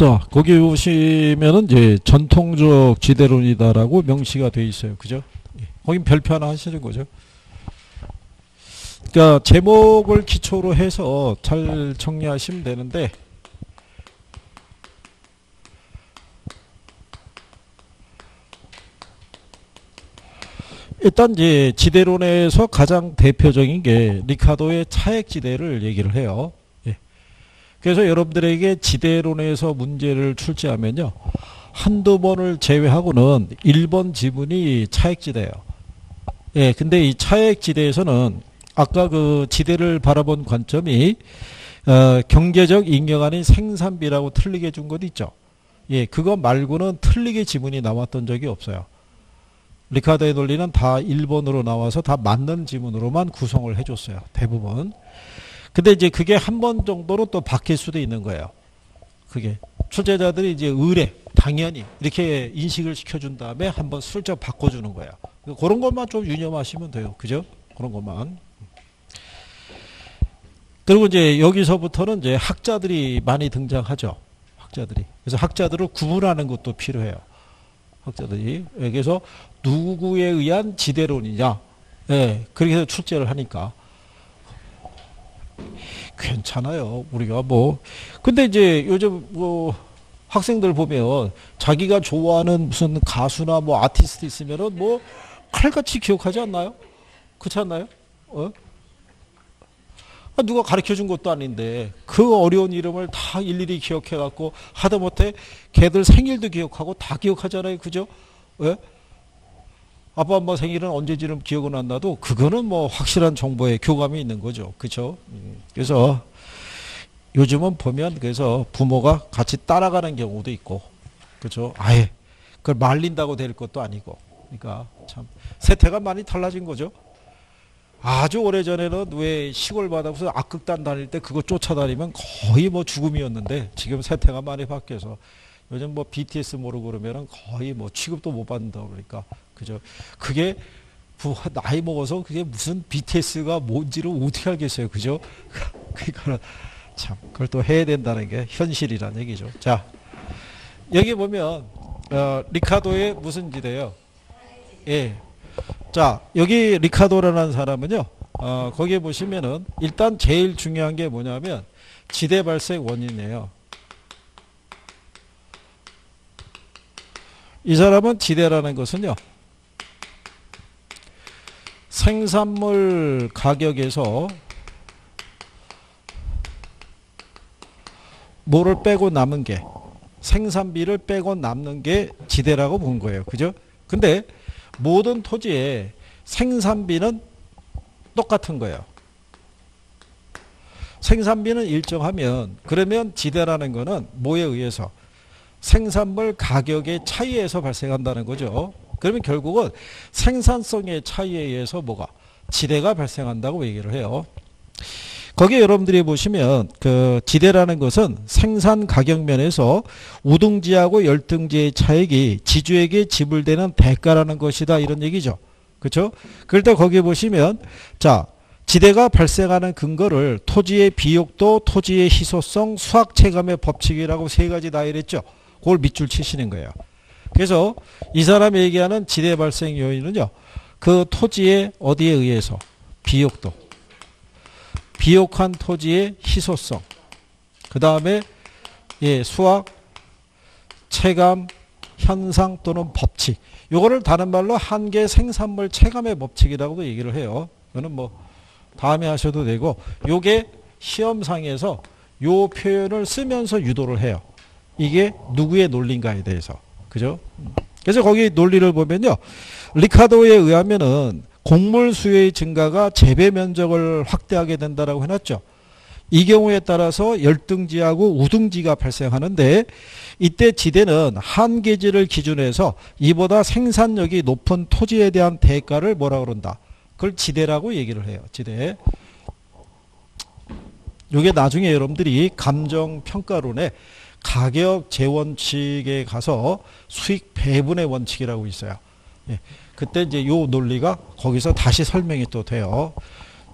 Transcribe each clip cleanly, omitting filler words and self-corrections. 자, 거기 보시면은 이제 전통적 지대론이다라고 명시가 돼 있어요. 그죠? 거긴 별표 하나 하시는 거죠. 그러니까 제목을 기초로 해서 잘 정리하시면 되는데, 일단 이제 지대론에서 가장 대표적인 게 리카도의 차액지대를 얘기를 해요. 예. 그래서 여러분들에게 지대론에서 문제를 출제하면요, 한두 번을 제외하고는 1번 지문이 차액지대예요. 예, 근데 이 차액지대에서는 아까 그 지대를 바라본 관점이 경제적 잉여 아닌 생산비라고 틀리게 준 것 있죠. 예, 그거 말고는 틀리게 지문이 나왔던 적이 없어요. 리카도의 논리는 다 1번으로 나와서 다 맞는 지문으로만 구성을 해줬어요, 대부분. 근데 이제 그게 한 번 정도로 또 바뀔 수도 있는 거예요. 그게 출제자들이 이제 의뢰, 당연히 이렇게 인식을 시켜준 다음에 한번 슬쩍 바꿔주는 거예요. 그런 것만 좀 유념하시면 돼요. 그죠? 그런 것만. 그리고 이제 여기서부터는 이제 학자들이 많이 등장하죠. 학자들이. 그래서 학자들을 구분하는 것도 필요해요. 학자들이. 그래서 누구에 의한 지대론이냐. 예, 그렇게 해서 출제를 하니까. 괜찮아요. 우리가 뭐. 근데 이제 요즘 뭐 학생들 보면 자기가 좋아하는 무슨 가수나 뭐 아티스트 있으면은 뭐 칼같이 기억하지 않나요? 그렇지 않나요? 어? 누가 가르쳐준 것도 아닌데 그 어려운 이름을 다 일일이 기억해갖고 하다못해 걔들 생일도 기억하고 다 기억하잖아요. 그죠? 예? 아빠 엄마 생일은 언제쯤 기억은 안 나도 그거는 뭐 확실한 정보에 교감이 있는 거죠. 그렇죠? 그래서 요즘은 보면 그래서 부모가 같이 따라가는 경우도 있고, 그렇죠? 아예 그걸 말린다고 될 것도 아니고, 그러니까 참 세태가 많이 달라진 거죠. 아주 오래전에는 왜 시골 바다 무슨 악극단 다닐 때 그거 쫓아다니면 거의 뭐 죽음이었는데, 지금 세태가 많이 바뀌어서 요즘 뭐 BTS 모르고 그러면은 거의 뭐 취급도 못 받는다 그러니까, 그죠? 그게 나이 먹어서 그게 무슨 BTS가 뭔지를 어떻게 알겠어요, 그죠? 그러니까는 참 그걸 또 해야 된다는 게 현실이란 얘기죠. 자, 여기 보면 리카도의 무슨 지대요? 예. 자, 여기 리카도라는 사람은요, 거기에 보시면은 일단 제일 중요한 게 뭐냐면 지대 발생 원인이에요. 이 사람은 지대라는 것은요, 생산물 가격에서 뭐를 빼고 남은 게, 생산비를 빼고 남는 게 지대라고 본 거예요. 그죠? 근데 모든 토지에 생산비는 똑같은 거예요. 생산비는 일정하면, 그러면 지대라는 거는 뭐에 의해서? 생산물 가격의 차이에서 발생한다는 거죠. 그러면 결국은 생산성의 차이에 의해서 뭐가? 지대가 발생한다고 얘기를 해요. 거기에 여러분들이 보시면 그 지대라는 것은 생산 가격 면에서 우등지하고 열등지의 차익이 지주에게 지불되는 대가라는 것이다, 이런 얘기죠. 그렇죠? 그럴 때 거기에 보시면, 자, 지대가 발생하는 근거를 토지의 비옥도, 토지의 희소성, 수학체감의 법칙이라고 세 가지 나열했죠. 그걸 밑줄 치시는 거예요. 그래서 이 사람이 얘기하는 지대 발생 요인은요, 그 토지의 어디에 의해서? 비옥도, 비옥한 토지의 희소성, 그 다음에 예, 수학, 체감, 현상 또는 법칙. 요거를 다른 말로 한계 생산물 체감의 법칙이라고도 얘기를 해요. 이거는 뭐 다음에 하셔도 되고, 요게 시험상에서 요 표현을 쓰면서 유도를 해요. 이게 누구의 논리인가에 대해서. 그죠? 그래서 거기 논리를 보면요, 리카도에 의하면은 곡물 수요의 증가가 재배 면적을 확대하게 된다라고 해놨죠. 이 경우에 따라서 열등지하고 우등지가 발생하는데, 이때 지대는 한계지를 기준으로 해서 이보다 생산력이 높은 토지에 대한 대가를 뭐라 그런다? 그걸 지대라고 얘기를 해요. 지대. 요게 나중에 여러분들이 감정평가론에 가격 재원칙에 가서 수익 배분의 원칙이라고 있어요. 예. 그때 이제 요 논리가 거기서 다시 설명이 또 돼요.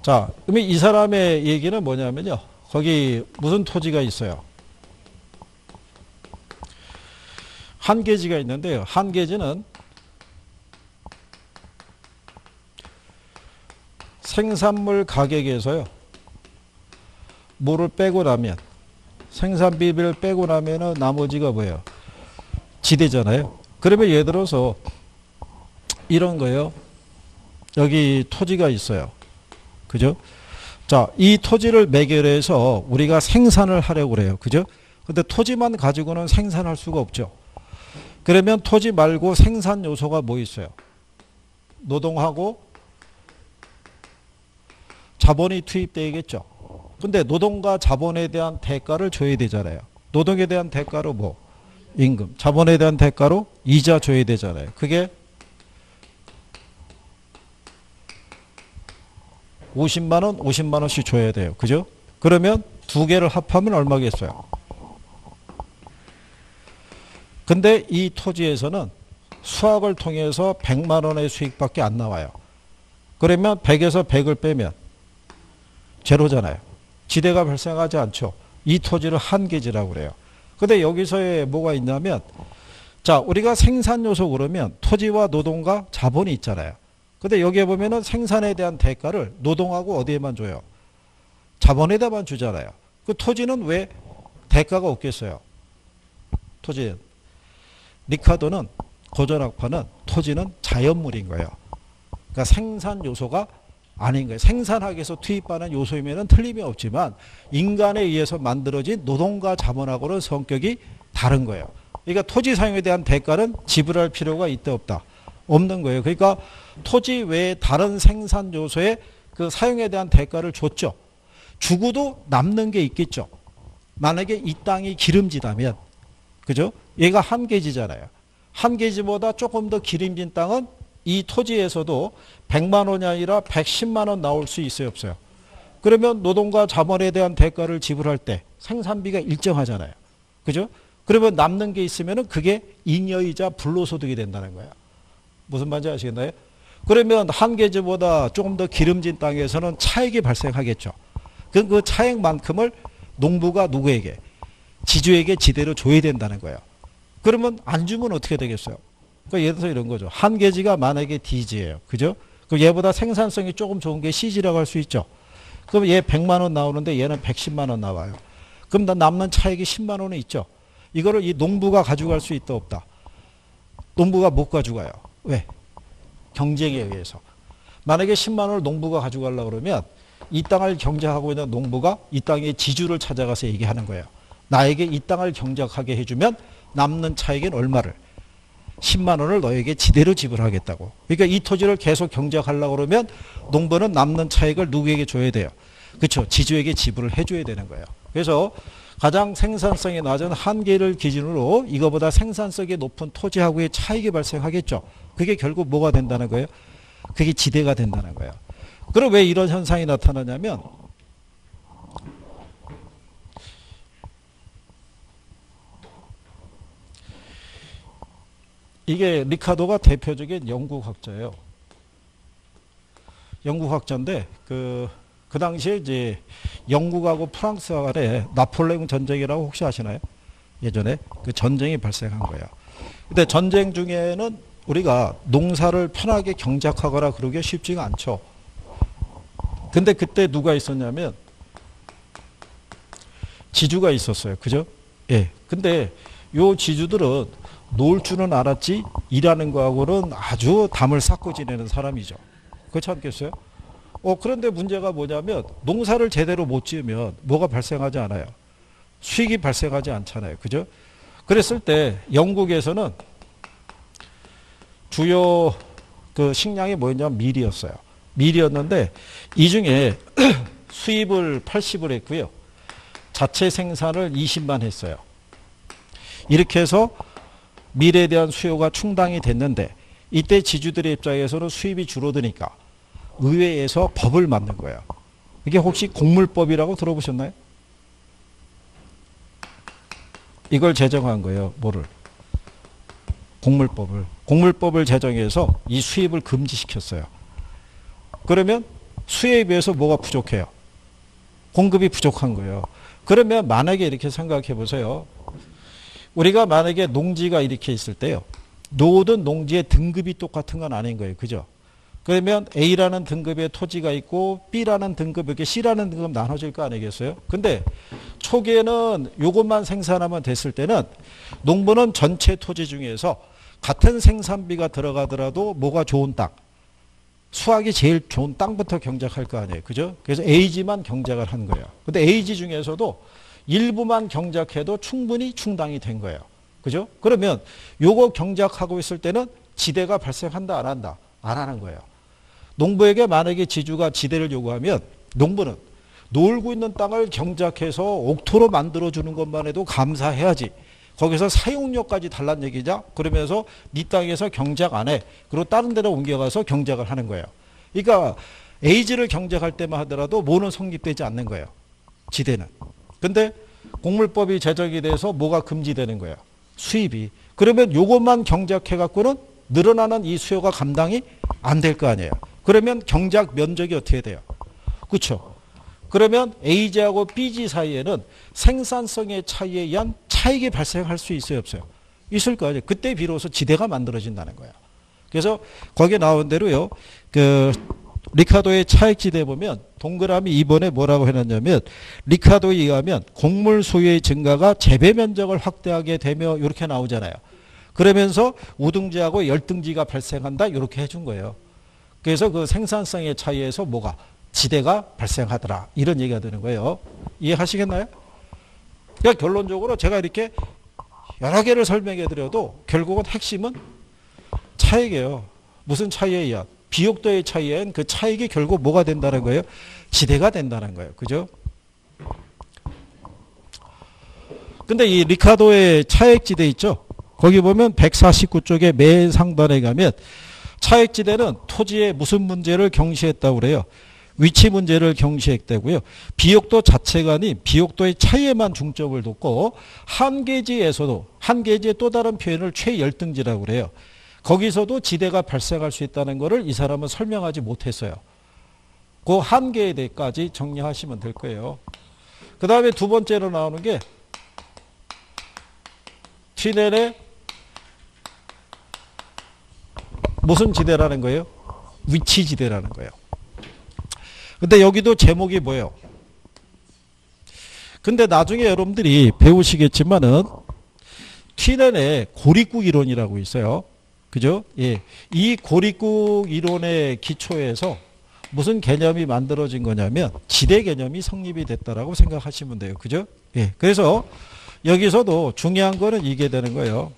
자, 그러면 이 사람의 얘기는 뭐냐면요, 거기 무슨 토지가 있어요? 한 게지가 있는데요. 한 게지는 생산물 가격에서요, 물을 빼고 나면, 생산비를 빼고 나면은 나머지가 뭐예요? 지대잖아요. 그러면 예를 들어서 이런 거요. 여기 토지가 있어요. 그죠? 자, 이 토지를 매결해서 우리가 생산을 하려고 그래요. 그죠? 근데 토지만 가지고는 생산할 수가 없죠. 그러면 토지 말고 생산 요소가 뭐 있어요? 노동하고 자본이 투입되겠죠. 근데 노동과 자본에 대한 대가를 줘야 되잖아요. 노동에 대한 대가로 뭐? 임금. 자본에 대한 대가로 이자 줘야 되잖아요. 그게 50만원, 50만원씩 줘야 돼요. 그죠? 그러면 두 개를 합하면 얼마겠어요? 근데 이 토지에서는 수확을 통해서 100만원의 수익밖에 안 나와요. 그러면 100에서 100을 빼면 제로잖아요. 지대가 발생하지 않죠. 이 토지를 한계지라고 그래요. 근데 여기서의 뭐가 있냐면, 자, 우리가 생산 요소 그러면 토지와 노동과 자본이 있잖아요. 근데 여기에 보면은 생산에 대한 대가를 노동하고 어디에만 줘요? 자본에다만 주잖아요. 그 토지는 왜 대가가 없겠어요? 토지는. 리카도는, 고전학파는 토지는 자연물인 거예요. 그러니까 생산 요소가 아닌 거예요. 생산하기 위해서 투입하는 요소이면은 틀림이 없지만 인간에 의해서 만들어진 노동과 자본하고는 성격이 다른 거예요. 그러니까 토지 사용에 대한 대가는 지불할 필요가 있다 없다? 없는 거예요. 그러니까 토지 외에 다른 생산 요소의 그 사용에 대한 대가를 줬죠. 주고도 남는 게 있겠죠. 만약에 이 땅이 기름지다면, 그죠? 얘가 한계지잖아요. 한계지보다 조금 더 기름진 땅은 이 토지에서도 100만 원이 아니라 110만 원 나올 수 있어요, 없어요? 그러면 노동과 자본에 대한 대가를 지불할 때 생산비가 일정하잖아요. 그죠? 그러면 남는 게 있으면은 그게 잉여이자 불로소득이 된다는 거예요. 무슨 말인지 아시겠나요? 그러면 한계지보다 조금 더 기름진 땅에서는 차익이 발생하겠죠. 그럼 그 차익만큼을 농부가 누구에게? 지주에게 지대로 줘야 된다는 거예요. 그러면 안 주면 어떻게 되겠어요? 그러니까 예를 들어서 이런 거죠. 한계지가 만약에 D지예요. 그죠? 그럼 얘보다 생산성이 조금 좋은 게 C지라고 할 수 있죠. 그럼 얘 100만 원 나오는데 얘는 110만 원 나와요. 그럼 남는 차익이 10만 원이 있죠. 이거를 이 농부가 가져갈 수 있다 없다? 농부가 못 가져가요. 왜? 경쟁에 의해서. 만약에 10만 원을 농부가 가져가려고 그러면 이 땅을 경작하고 있는 농부가 이 땅의 지주를 찾아가서 얘기하는 거예요. 나에게 이 땅을 경작하게 해주면 남는 차익은 얼마를? 10만 원을 너에게 지대로 지불하겠다고. 그러니까 이 토지를 계속 경작하려고 그러면 농부는 남는 차익을 누구에게 줘야 돼요? 그렇죠. 지주에게 지불을 해줘야 되는 거예요. 그래서 가장 생산성이 낮은 한계를 기준으로 이거보다 생산성이 높은 토지하고의 차익이 발생하겠죠. 그게 결국 뭐가 된다는 거예요? 그게 지대가 된다는 거예요. 그럼 왜 이런 현상이 나타나냐면 이게 리카도가 대표적인 영국학자예요. 영국학자인데 그 당시에 이제 영국하고 프랑스 간에 나폴레옹 전쟁이라고 혹시 아시나요? 예전에 그 전쟁이 발생한 거예요. 근데 전쟁 중에는 우리가 농사를 편하게 경작하거나 그러기가 쉽지가 않죠. 근데 그때 누가 있었냐면 지주가 있었어요. 그죠? 예. 근데 요 지주들은 놀 줄은 알았지 일하는 거하고는 아주 담을 쌓고 지내는 사람이죠. 그렇지 않겠어요? 그런데 문제가 뭐냐면 농사를 제대로 못 지으면 뭐가 발생하지 않아요? 수익이 발생하지 않잖아요. 그죠? 그랬을 때 영국에서는 주요 그 식량이 뭐였냐면 밀이었어요. 밀이었는데 이 중에 수입을 80을 했고요. 자체 생산을 20만 했어요. 이렇게 해서 밀에 대한 수요가 충당이 됐는데 이때 지주들의 입장에서는 수입이 줄어드니까 의회에서 법을 만든 거예요. 이게 혹시 곡물법이라고 들어보셨나요? 이걸 제정한 거예요. 뭐를? 곡물법을. 곡물법을 제정해서 이 수입을 금지시켰어요. 그러면 수요에 비해서 뭐가 부족해요? 공급이 부족한 거예요. 그러면 만약에 이렇게 생각해 보세요. 우리가 만약에 농지가 이렇게 있을 때요. 모든 농지의 등급이 똑같은 건 아닌 거예요. 그죠? 그러면 A라는 등급의 토지가 있고 B라는 등급, 이렇게 C라는 등급 나눠질 거 아니겠어요? 근데 초기에는 이것만 생산하면 됐을 때는 농부는 전체 토지 중에서 같은 생산비가 들어가더라도 뭐가 좋은 땅, 수확이 제일 좋은 땅부터 경작할 거 아니에요. 그죠? 그래서 A지만 경작을 한 거예요. 근데 A지 중에서도 일부만 경작해도 충분히 충당이 된 거예요. 그죠? 그러면 요거 경작하고 있을 때는 지대가 발생한다, 안 한다? 안 하는 거예요. 농부에게 만약에 지주가 지대를 요구하면 농부는 놀고 있는 땅을 경작해서 옥토로 만들어주는 것만 해도 감사해야지. 거기서 사용료까지 달란 얘기자. 그러면서 네 땅에서 경작 안 해. 그리고 다른 데로 옮겨가서 경작을 하는 거예요. 그러니까 A지를 경작할 때만 하더라도 뭐는 성립되지 않는 거예요. 지대는. 근데 곡물법이 제정이 돼서 뭐가 금지되는 거예요. 수입이. 그러면 요것만 경작해갖고는 늘어나는 이 수요가 감당이 안 될 거 아니에요. 그러면 경작 면적이 어떻게 돼요? 그렇죠. 그러면 A지하고 B지 사이에는 생산성의 차이에 의한 차익이 발생할 수 있어요, 없어요? 있을 거 아니에요. 그때 비로소 지대가 만들어진다는 거예요. 그래서 거기에 나온 대로요. 그 리카도의 차익지대 보면 동그라미 2번에 뭐라고 해놨냐면 리카도에 의하면 곡물 소유의 증가가 재배 면적을 확대하게 되며 이렇게 나오잖아요. 그러면서 우등지하고 열등지가 발생한다 이렇게 해준 거예요. 그래서 그 생산성의 차이에서 뭐가 지대가 발생하더라 이런 얘기가 되는 거예요. 이해하시겠나요? 그러니까 결론적으로 제가 이렇게 여러 개를 설명해 드려도 결국은 핵심은 차익이에요. 무슨 차이에 의한? 비옥도의 차이엔 그 차익이 결국 뭐가 된다는 거예요? 지대가 된다는 거예요. 그죠? 근데 이 리카도의 차익지대 있죠? 거기 보면 149쪽의 맨 상단에 가면 차익지대는 토지의 무슨 문제를 경시했다고 그래요? 위치 문제를 경시했다고요. 비옥도 자체가 아닌 비옥도의 차이에만 중점을 뒀고 한계지에서도 한계지의 또 다른 표현을 최열등지라고 그래요. 거기서도 지대가 발생할 수 있다는 것을 이 사람은 설명하지 못했어요. 그 한계에 대해까지 정리하시면 될 거예요. 그 다음에 두 번째로 나오는 게 튀넨의 무슨 지대라는 거예요? 위치지대라는 거예요. 근데 여기도 제목이 뭐예요? 근데 나중에 여러분들이 배우시겠지만은 튀넨의 고립국 이론이라고 있어요. 그죠? 예. 이 고립국 이론의 기초에서 무슨 개념이 만들어진 거냐면 지대 개념이 성립이 됐다라고 생각하시면 돼요. 그죠? 예. 그래서 여기서도 중요한 거는 이게 되는 거예요.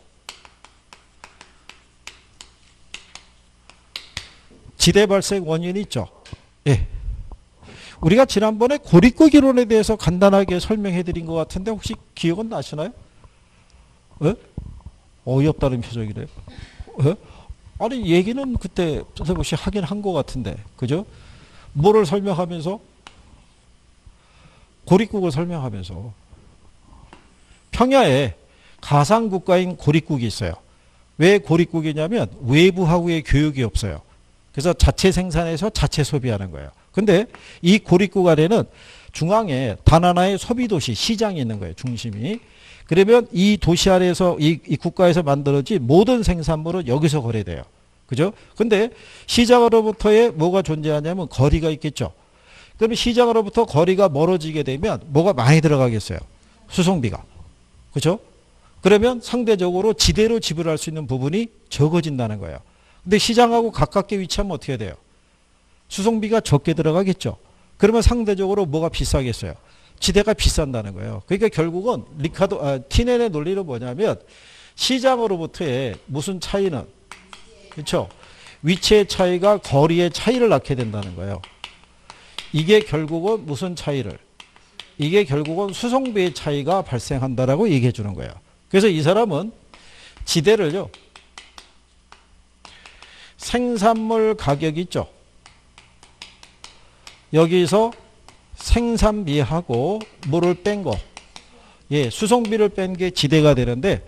지대 발생 원인이 있죠. 예. 우리가 지난번에 고립국 이론에 대해서 간단하게 설명해 드린 것 같은데 혹시 기억은 나시나요? 예? 어이없다는 표정이래요. 예? 아니 얘기는 그때 선생님이 하긴 한 것 같은데 그죠? 뭐를 설명하면서? 고립국을 설명하면서 평야에 가상국가인 고립국이 있어요. 왜 고립국이냐면 외부하고의 교역이 없어요. 그래서 자체 생산해서 자체 소비하는 거예요. 근데 이 고립국 아래는 중앙에 단 하나의 소비도시 시장이 있는 거예요. 중심이. 그러면 이 도시 아래에서 이 국가에서 만들어진 모든 생산물은 여기서 거래돼요. 그죠? 근데 시장으로부터의 뭐가 존재하냐면 거리가 있겠죠. 그러면 시장으로부터 거리가 멀어지게 되면 뭐가 많이 들어가겠어요? 수송비가. 그죠? 그러면 상대적으로 지대로 지불할 수 있는 부분이 적어진다는 거예요. 근데 시장하고 가깝게 위치하면 어떻게 돼요? 수송비가 적게 들어가겠죠. 그러면 상대적으로 뭐가 비싸겠어요? 지대가 비싼다는 거예요. 그러니까 결국은 튀넨의 논리는 뭐냐면 시장으로부터의 무슨 차이는 그렇죠? 위치의 차이가 거리의 차이를 낳게 된다는 거예요. 이게 결국은 무슨 차이를? 이게 결국은 수송비의 차이가 발생한다라고 얘기해 주는 거예요. 그래서 이 사람은 지대를요. 생산물 가격이 있죠. 여기서 생산비하고 뭐를 뺀 거. 예, 수송비를 뺀 게 지대가 되는데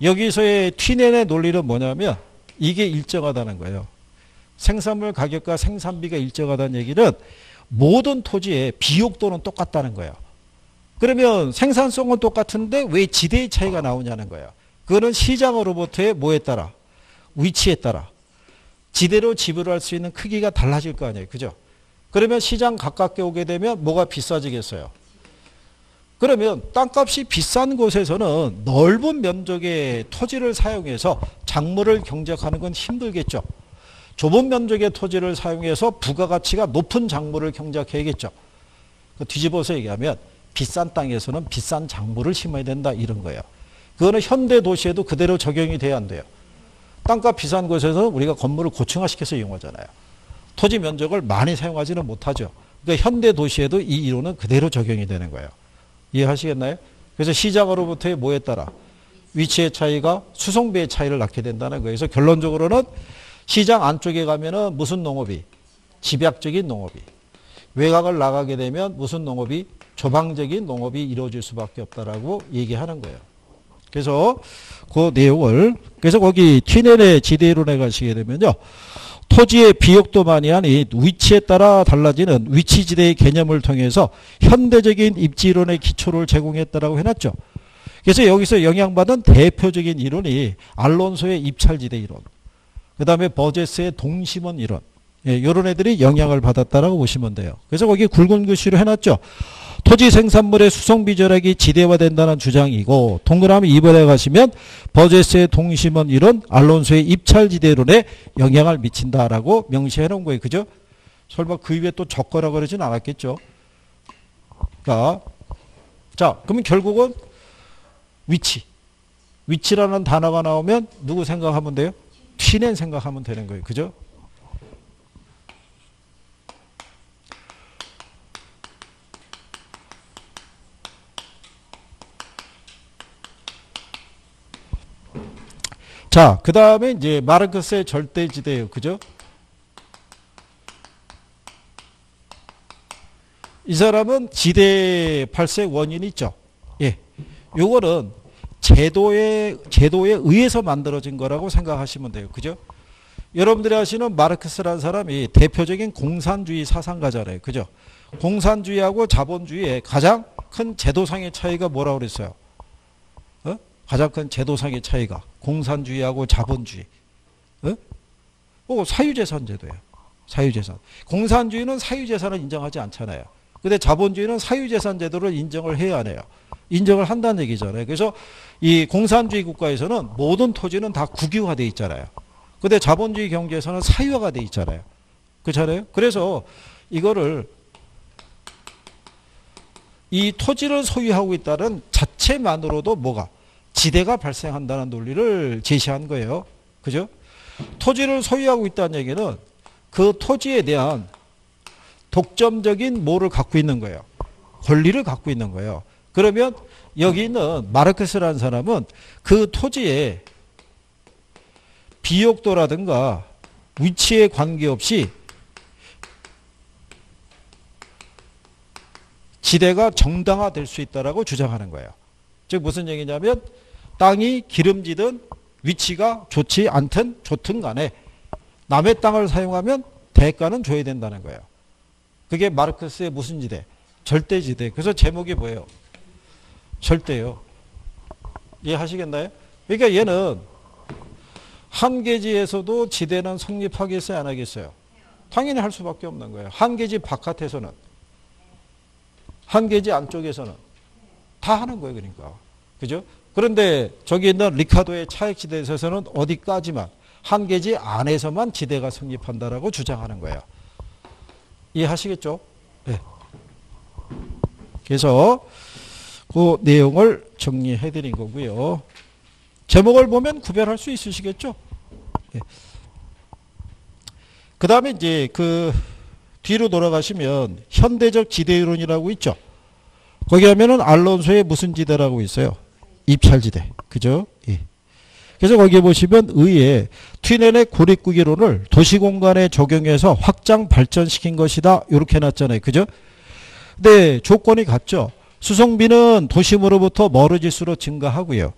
여기서의 튀넨의 논리는 뭐냐면 이게 일정하다는 거예요. 생산물 가격과 생산비가 일정하다는 얘기는 모든 토지의 비옥도는 똑같다는 거예요. 그러면 생산성은 똑같은데 왜 지대의 차이가 나오냐는 거예요. 그거는 시장으로부터의 뭐에 따라? 위치에 따라. 지대로 지불할 수 있는 크기가 달라질 거 아니에요. 그죠? 그러면 시장 가깝게 오게 되면 뭐가 비싸지겠어요? 그러면 땅값이 비싼 곳에서는 넓은 면적의 토지를 사용해서 작물을 경작하는 건 힘들겠죠. 좁은 면적의 토지를 사용해서 부가가치가 높은 작물을 경작해야겠죠. 뒤집어서 얘기하면 비싼 땅에서는 비싼 작물을 심어야 된다 이런 거예요. 그거는 현대 도시에도 그대로 적용이 돼야 한대요. 땅값 비싼 곳에서 우리가 건물을 고층화시켜서 이용하잖아요. 토지 면적을 많이 사용하지는 못하죠. 그러니까 현대 도시에도 이 이론은 그대로 적용이 되는 거예요. 이해하시겠나요? 그래서 시장으로부터의 뭐에 따라 위치의 차이가 수성비의 차이를 낳게 된다는 거예요. 그래서 결론적으로는 시장 안쪽에 가면은 무슨 농업이? 집약적인 농업이. 외곽을 나가게 되면 무슨 농업이? 조방적인 농업이 이루어질 수밖에 없다라고 얘기하는 거예요. 그래서 그 내용을, 그래서 거기 튀넨의 지대이론에 가시게 되면요. 토지의 비역도만이 아닌 위치에 따라 달라지는 위치지대의 개념을 통해서 현대적인 입지이론의 기초를 제공했다라고 해놨죠. 그래서 여기서 영향받은 대표적인 이론이 알론소의 입찰지대 이론, 그 다음에 버제스의 동심원 이론, 이런 애들이 영향을 받았다라고 보시면 돼요. 그래서 거기 굵은 글씨로 해놨죠. 토지 생산물의 수성비 절약이 지대화된다는 주장이고, 동그라미 2번에 가시면 버제스의 동심원 이론, 알론소의 입찰지대론에 영향을 미친다라고 명시해 놓은 거예요. 그죠? 설마 그 위에 또 적거라고 그러진 않았겠죠? 그러니까, 자, 그러면 결국은 위치. 위치라는 단어가 나오면 누구 생각하면 돼요? 튀넨 생각하면 되는 거예요. 그죠? 자, 그 다음에 이제 마르크스의 절대지대예요. 그죠? 이 사람은 지대 발생 원인이 있죠. 예. 요거는 제도에 의해서 만들어진 거라고 생각하시면 돼요. 그죠? 여러분들이 아시는 마르크스라는 사람이 대표적인 공산주의 사상가잖아요. 그죠? 공산주의하고 자본주의의 가장 큰 제도상의 차이가 뭐라고 그랬어요? 가장 큰 제도상의 차이가 공산주의하고 자본주의. 사유재산 제도예요. 사유재산. 공산주의는 사유재산을 인정하지 않잖아요. 근데 자본주의는 사유재산 제도를 인정을 해야 하네요. 인정을 한다는 얘기잖아요. 그래서 이 공산주의 국가에서는 모든 토지는 다 국유화되어 있잖아요. 근데 자본주의 경제에서는 사유화가 되어 있잖아요. 그렇잖아요. 그래서 이거를 이 토지를 소유하고 있다는 자체만으로도 뭐가? 지대가 발생한다는 논리를 제시한 거예요. 그죠? 토지를 소유하고 있다는 얘기는 그 토지에 대한 독점적인 뭐를 갖고 있는 거예요. 권리를 갖고 있는 거예요. 그러면 여기 있는 마르크스라는 사람은 그 토지의 비역도라든가 위치에 관계없이 지대가 정당화될 수 있다라고 주장하는 거예요. 즉 무슨 얘기냐면 땅이 기름지든 위치가 좋지 않든 좋든 간에 남의 땅을 사용하면 대가는 줘야 된다는 거예요. 그게 마르크스의 무슨 지대? 절대지대. 그래서 제목이 뭐예요? 절대요. 이해하시겠나요? 그러니까 얘는 한계지에서도 지대는 성립하겠어요? 안 하겠어요? 당연히 할 수밖에 없는 거예요. 한계지 바깥에서는, 한계지 안쪽에서는 다 하는 거예요. 그러니까. 그죠? 그런데 저기 있는 리카도의 차익지대에서는 어디까지만, 한계지 안에서만 지대가 성립한다라고 주장하는 거예요. 이해하시겠죠? 네. 그래서 그 내용을 정리해 드린 거고요. 제목을 보면 구별할 수 있으시겠죠? 네. 그 다음에 이제 그 뒤로 돌아가시면 현대적 지대이론이라고 있죠? 거기 하면은 알론소의 무슨 지대라고 있어요? 입찰지대. 그죠? 예. 그래서 거기에 보시면 의에 튀넨의 고립구기론을 도시공간에 적용해서 확장 발전시킨 것이다. 이렇게 해놨잖아요. 그죠? 근데 조건이 같죠? 수성비는 도심으로부터 멀어질수록 증가하고요.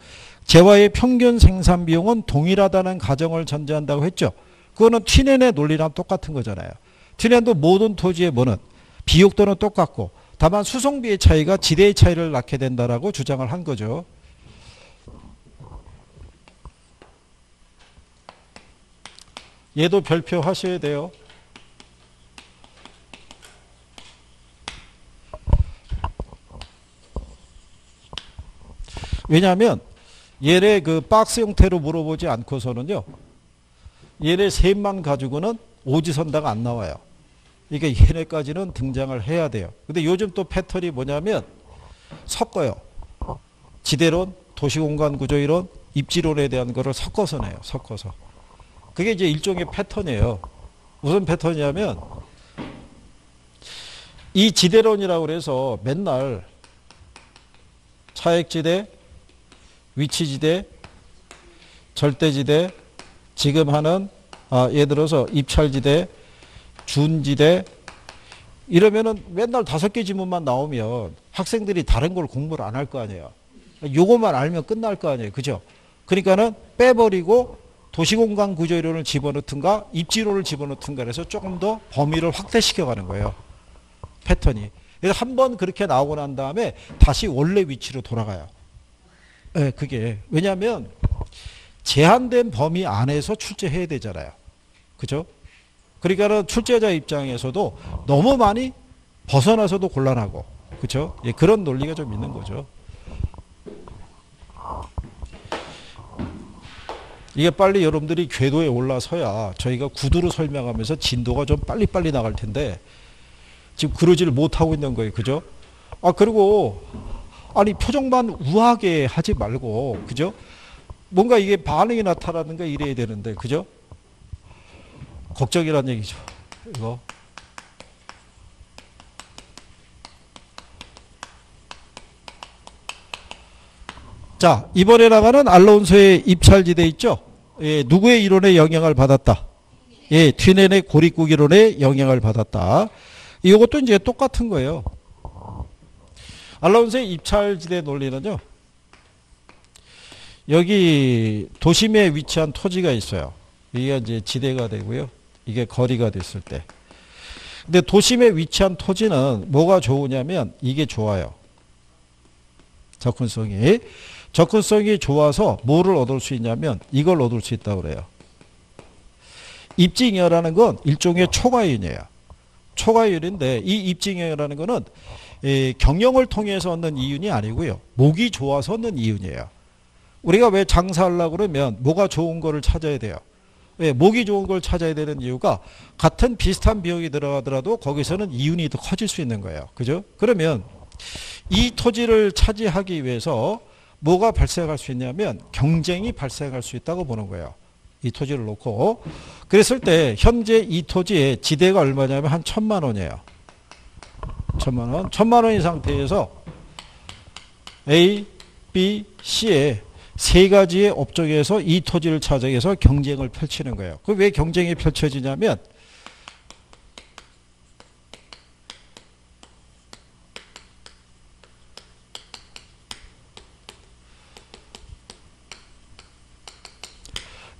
재화의 평균 생산 비용은 동일하다는 가정을 전제한다고 했죠? 그거는 튀넨의 논리랑 똑같은 거잖아요. 튀넨도 모든 토지의 뭐는 비역도는 똑같고 다만 수송비의 차이가 지대의 차이를 낳게 된다라고 주장을 한 거죠. 얘도 별표 하셔야 돼요. 왜냐하면 얘를 그 박스 형태로 물어보지 않고서는요, 얘네 셋만 가지고는 오지선다가 안 나와요. 그러니까 얘네까지는 등장을 해야 돼요. 근데 요즘 또 패턴이 뭐냐면 섞어요. 지대론, 도시공간구조이론, 입지론에 대한 거를 섞어서 내요. 섞어서. 그게 이제 일종의 패턴이에요. 무슨 패턴이냐면 이 지대론이라고 그래서 맨날 차액지대, 위치지대, 절대지대, 지금 하는 예를 들어서 입찰지대, 준지대 이러면은 맨날 5개 지문만 나오면 학생들이 다른 걸 공부를 안 할 거 아니에요. 요것만 알면 끝날 거 아니에요. 그죠? 그러니까는 빼버리고 도시공간 구조이론을 집어넣든가 입지론을 집어넣든가 해서 조금 더 범위를 확대시켜가는 거예요. 패턴이. 그래서 한 번 그렇게 나오고 난 다음에 다시 원래 위치로 돌아가요. 네, 그게 왜냐하면 제한된 범위 안에서 출제해야 되잖아요. 그죠? 그러니까 출제자 입장에서도 너무 많이 벗어나서도 곤란하고, 그죠? 예, 그런 논리가 좀 있는 거죠. 이게 빨리 여러분들이 궤도에 올라서야 저희가 구두로 설명하면서 진도가 좀 빨리빨리 나갈 텐데 지금 그러지를 못하고 있는 거예요. 그죠? 아, 그리고 아니 표정만 우아하게 하지 말고, 그죠? 뭔가 이게 반응이 나타나는가 이래야 되는데, 그죠? 걱정이란 얘기죠. 이거. 자, 이번에 나가는 알론소의 입찰지대 있죠? 예, 누구의 이론에 영향을 받았다? 예, 튀넨의 고립국 이론에 영향을 받았다. 이것도 이제 똑같은 거예요. 알론소의 입찰지대 논리는요. 여기 도심에 위치한 토지가 있어요. 이게 이제 지대가 되고요. 이게 거리가 됐을 때. 근데 도심에 위치한 토지는 뭐가 좋으냐면 이게 좋아요. 접근성이. 접근성이 좋아서 뭐를 얻을 수 있냐면 이걸 얻을 수 있다고 그래요. 입지잉여라는 건 일종의 초과율이에요. 초과율인데 이 입지잉여라는 거는 경영을 통해서 얻는 이윤이 아니고요. 목이 좋아서 얻는 이윤이에요. 우리가 왜 장사하려고 그러면 뭐가 좋은 거를 찾아야 돼요. 왜 목이 좋은 걸 찾아야 되는 이유가 같은 비슷한 비용이 들어가더라도 거기서는 이윤이 더 커질 수 있는 거예요. 그죠? 그러면 이 토지를 차지하기 위해서 뭐가 발생할 수 있냐면 경쟁이 발생할 수 있다고 보는 거예요. 이 토지를 놓고. 그랬을 때 현재 이 토지의 지대가 얼마냐면 한 1,000만 원이에요. 1,000만 원. 1,000만 원인 상태에서 A, B, C에 3가지의 업종에서 이 토지를 차지해서 경쟁을 펼치는 거예요. 그 왜 경쟁이 펼쳐지냐면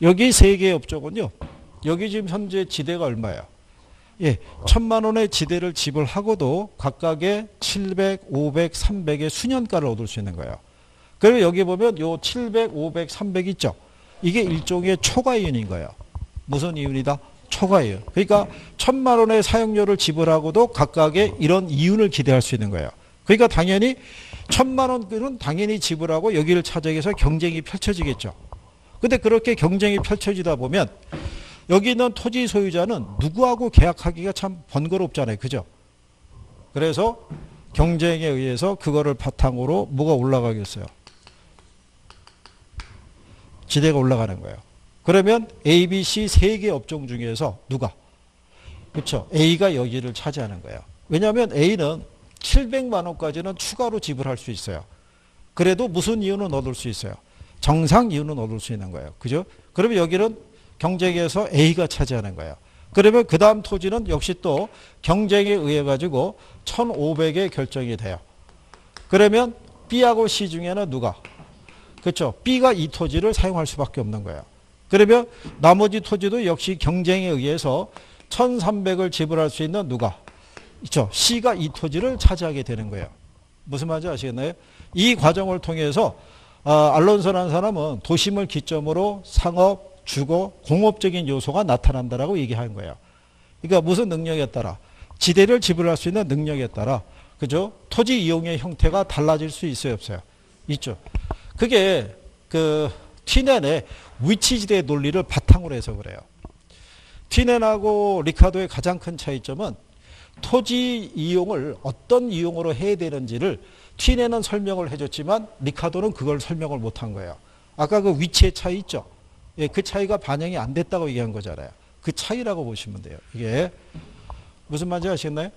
여기 3개의 업종은요. 여기 지금 현재 지대가 얼마예요? 예, 1,000만 원의 지대를 지불하고도 각각의 700, 500, 300의 순현가를 얻을 수 있는 거예요. 그리고 여기 보면 요 700, 500, 300 있죠. 이게 일종의 초과이윤인 거예요. 무슨 이윤이다? 초과이윤. 그러니까 1,000만 원의 사용료를 지불하고도 각각의 이런 이윤을 기대할 수 있는 거예요. 그러니까 당연히 1,000만 원은 당연히 지불하고 여기를 차지해서 경쟁이 펼쳐지겠죠. 근데 그렇게 경쟁이 펼쳐지다 보면 여기 있는 토지 소유자는 누구하고 계약하기가 참 번거롭잖아요. 그죠? 그래서 경쟁에 의해서 그거를 바탕으로 뭐가 올라가겠어요? 지대가 올라가는 거예요. 그러면 A, B, C 3개 업종 중에서 누가? 그렇죠. A가 여기를 차지하는 거예요. 왜냐하면 A는 700만 원까지는 추가로 지불할 수 있어요. 그래도 무슨 이윤은 얻을 수 있어요? 정상 이윤은 얻을 수 있는 거예요. 그죠? 그러면 여기는 경쟁에서 A가 차지하는 거예요. 그러면 그 다음 토지는 역시 또 경쟁에 의해 가지고 1,500에 결정이 돼요. 그러면 B하고 C 중에는 누가? 그렇죠. B가 이 토지를 사용할 수밖에 없는 거예요. 그러면 나머지 토지도 역시 경쟁에 의해서 1,300을 지불할 수 있는 누가? 있죠. C가 이 토지를 차지하게 되는 거예요. 무슨 말인지 아시겠나요? 이 과정을 통해서 알론소라는 사람은 도심을 기점으로 상업, 주거, 공업적인 요소가 나타난다라고 얘기하는 거예요. 그러니까 무슨 능력에 따라, 지대를 지불할 수 있는 능력에 따라, 그죠? 토지 이용의 형태가 달라질 수 있어요, 없어요? 있죠. 그게 그 튀넨의 위치지대 논리를 바탕으로 해서 그래요. 튀넨하고 리카도의 가장 큰 차이점은 토지 이용을 어떤 이용으로 해야 되는지를 튀넨은 설명을 해줬지만 리카도는 그걸 설명을 못한 거예요. 아까 그 위치의 차이 있죠. 예, 그 차이가 반영이 안 됐다고 얘기한 거잖아요. 그 차이라고 보시면 돼요. 이게 무슨 말인지 아시겠나요?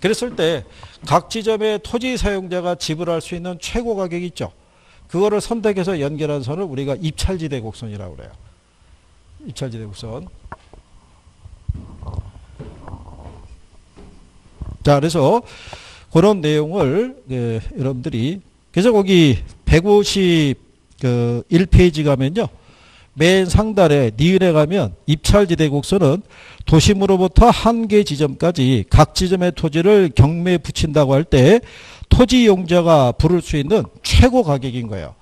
그랬을 때 각 지점의 토지 사용자가 지불할 수 있는 최고 가격이 있죠. 그거를 선택해서 연결한 선을 우리가 입찰지대 곡선이라고 그래요. 입찰지대 곡선. 자, 그래서 그런 내용을 여러분들이, 그래서 거기 151페이지 가면요, 맨 상단에 니은에 가면 입찰지대 곡선은 도심으로부터 한 개 지점까지 각 지점의 토지를 경매에 붙인다고 할 때 토지 이용자가 부를 수 있는 최고 가격인 거예요.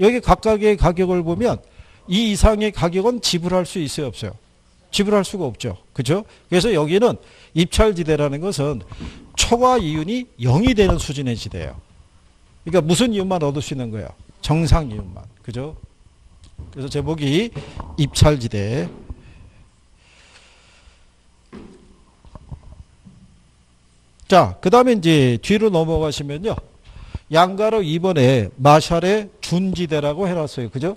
여기 각각의 가격을 보면 이 이상의 가격은 지불할 수 있어요, 없어요? 지불할 수가 없죠. 그죠? 그래서 여기는 입찰지대라는 것은 초과 이윤이 0이 되는 수준의 지대예요. 그러니까 무슨 이윤만 얻을 수 있는 거예요? 정상 이윤만. 그죠? 그래서 제목이 입찰지대. 자, 그 다음에 이제 뒤로 넘어가시면요, 양가로 2번에 마샬의 준지대라고 해놨어요. 그죠?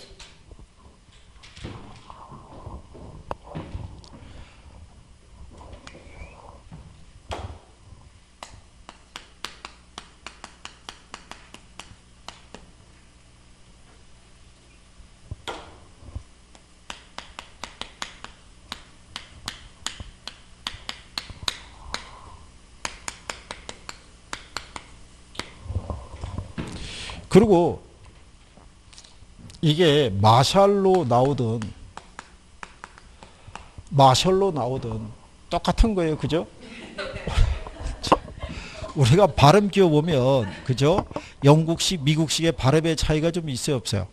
그리고 이게 마샬로 나오든 똑같은 거예요. 그죠? 우리가 발음 끼워보면, 그죠? 영국식, 미국식의 발음의 차이가 좀 있어요, 없어요?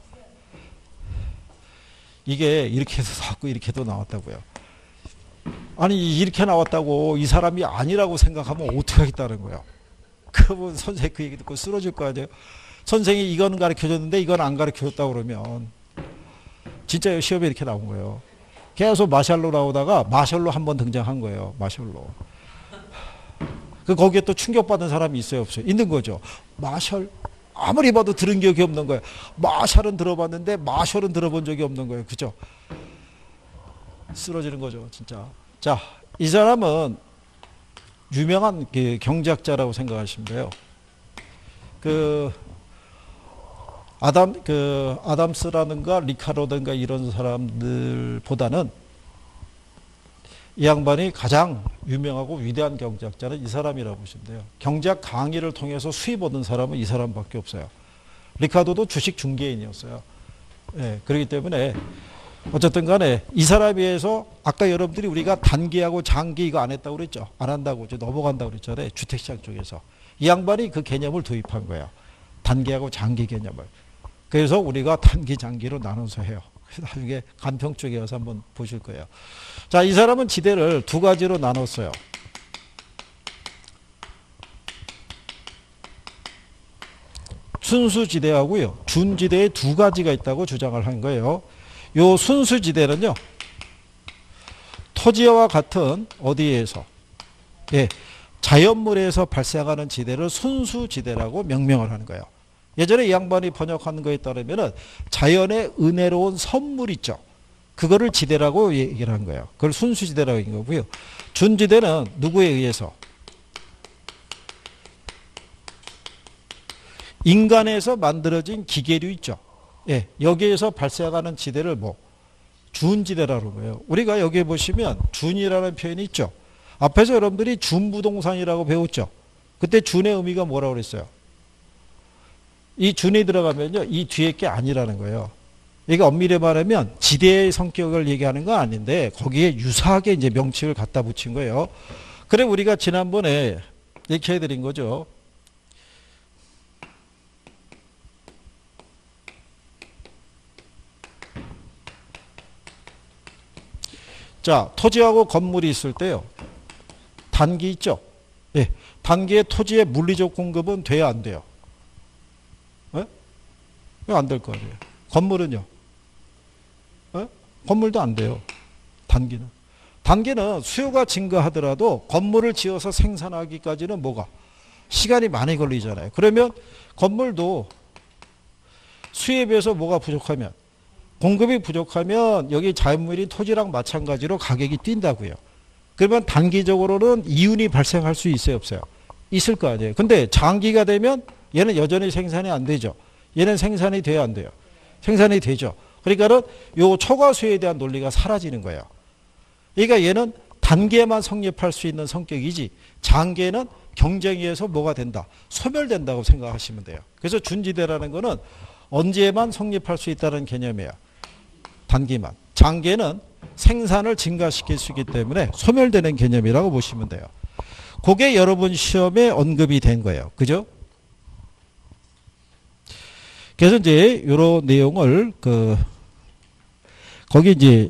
이게 이렇게 해서 나왔고 이렇게도 나왔다고요. 아니, 이렇게 나왔다고 이 사람이 아니라고 생각하면 어떻게 하겠다는 거예요? 그분 선생님 그 얘기 듣고 쓰러질 거 아니에요? 선생이 이건 가르쳐줬는데 이건 안 가르쳐줬다고 그러면 진짜 시험에 이렇게 나온 거예요. 계속 마샬로 나오다가 마셜로 한번 등장한 거예요. 마셜로. 그 거기에 또 충격받은 사람이 있어요, 없어요? 있는 거죠. 마셜, 아무리 봐도 들은 기억이 없는 거예요. 마샬은 들어봤는데 마셜은 들어본 적이 없는 거예요. 그죠? 쓰러지는 거죠, 진짜. 자, 이 사람은 유명한 경제학자라고 생각하시면 돼요. 아담스라든가 리카로든가 이런 사람들보다는 이 양반이 가장 유명하고 위대한 경제학자는 이 사람이라고 보시면 돼요. 경제학 강의를 통해서 수입 얻은 사람은 이 사람밖에 없어요. 리카도도 주식 중개인이었어요. 예, 그렇기 때문에 어쨌든 간에 이 사람에 비해서 아까 여러분들이 우리가 단기하고 장기 이거 안 했다고 그랬죠. 안 한다고 이제 넘어간다고 그랬잖아요. 주택시장 쪽에서. 이 양반이 그 개념을 도입한 거예요. 단기하고 장기 개념을. 그래서 우리가 단기, 장기로 나눠서 해요. 나중에 간평 쪽에 가서 한번 보실 거예요. 자, 이 사람은 지대를 두 가지로 나눴어요. 순수지대하고요, 준지대에 두 가지가 있다고 주장을 한 거예요. 요 순수지대는요, 토지와 같은 어디에서, 예, 자연물에서 발생하는 지대를 순수지대라고 명명을 하는 거예요. 예전에 이 양반이 번역한 거에 따르면 자연의 은혜로운 선물 있죠. 그거를 지대라고 얘기를 한 거예요. 그걸 순수지대라고 얘기한 거고요. 준지대는 누구에 의해서? 인간에서 만들어진 기계류 있죠. 예, 여기에서 발생하는 지대를 뭐 준지대라고 해요. 우리가 여기에 보시면 준이라는 표현이 있죠. 앞에서 여러분들이 준부동산이라고 배웠죠. 그때 준의 의미가 뭐라고 그랬어요? 이 준이 들어가면요, 이 뒤에 게 아니라는 거예요. 이게 엄밀히 말하면 지대의 성격을 얘기하는 건 아닌데 거기에 유사하게 이제 명칭을 갖다 붙인 거예요. 그래 우리가 지난번에 이렇게 해드린 거죠. 자, 토지하고 건물이 있을 때요. 단기 있죠? 예. 단기의 토지의 물리적 공급은 돼야 안 돼요? 예? 왜 안 될 거예요? 건물은요? 예? 건물도 안 돼요. 단기는. 단기는 수요가 증가하더라도 건물을 지어서 생산하기까지는 뭐가? 시간이 많이 걸리잖아요. 그러면 건물도 수요에 비해서 뭐가 부족하면? 공급이 부족하면 여기 자연물인 토지랑 마찬가지로 가격이 뛴다고요. 그러면 단기적으로는 이윤이 발생할 수 있어요, 없어요? 있을 거 아니에요. 근데 장기가 되면 얘는 여전히 생산이 안 되죠. 얘는 생산이 돼야 안 돼요. 생산이 되죠. 그러니까는 요 초과수요에 대한 논리가 사라지는 거예요. 그러니까 얘는 단기에만 성립할 수 있는 성격이지 장기에는 경쟁에 의해서 뭐가 된다? 소멸된다고 생각하시면 돼요. 그래서 준지대라는 거는 언제만 성립할 수 있다는 개념이에요. 단기만. 장기는 생산을 증가시킬 수 있기 때문에 소멸되는 개념이라고 보시면 돼요. 그게 여러분 시험에 언급이 된 거예요. 그죠? 그래서 이제 이런 내용을 거기 이제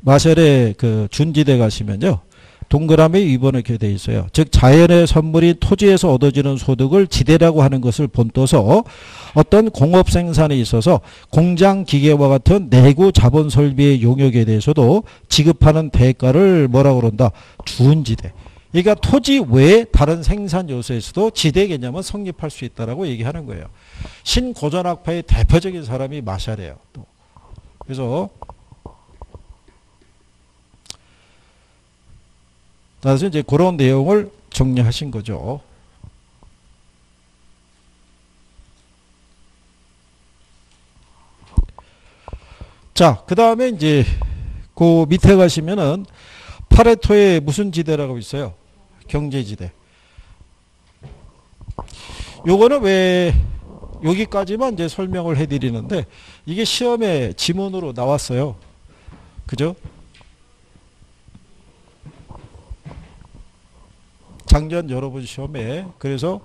마셜의 준지대 가시면요. 동그라미 2번에 이렇게 돼 있어요. 즉 자연의 선물인 토지에서 얻어지는 소득을 지대라고 하는 것을 본떠서 어떤 공업 생산에 있어서 공장 기계와 같은 내구 자본 설비의 용역에 대해서도 지급하는 대가를 뭐라고 그런다? 준지대. 그러니까 토지 외에 다른 생산 요소에서도 지대 개념은 성립할 수 있다라고 얘기하는 거예요. 신고전학파의 대표적인 사람이 마샬이에요. 또. 그래서 그래서 이제 그런 내용을 정리하신 거죠. 자, 그 다음에 이제 그 밑에 가시면은 파레토의 무슨 지대라고 있어요? 경제지대. 요거는 왜 여기까지만 이제 설명을 해드리는데 이게 시험에 지문으로 나왔어요. 그죠? 작년 여러분 시험에. 그래서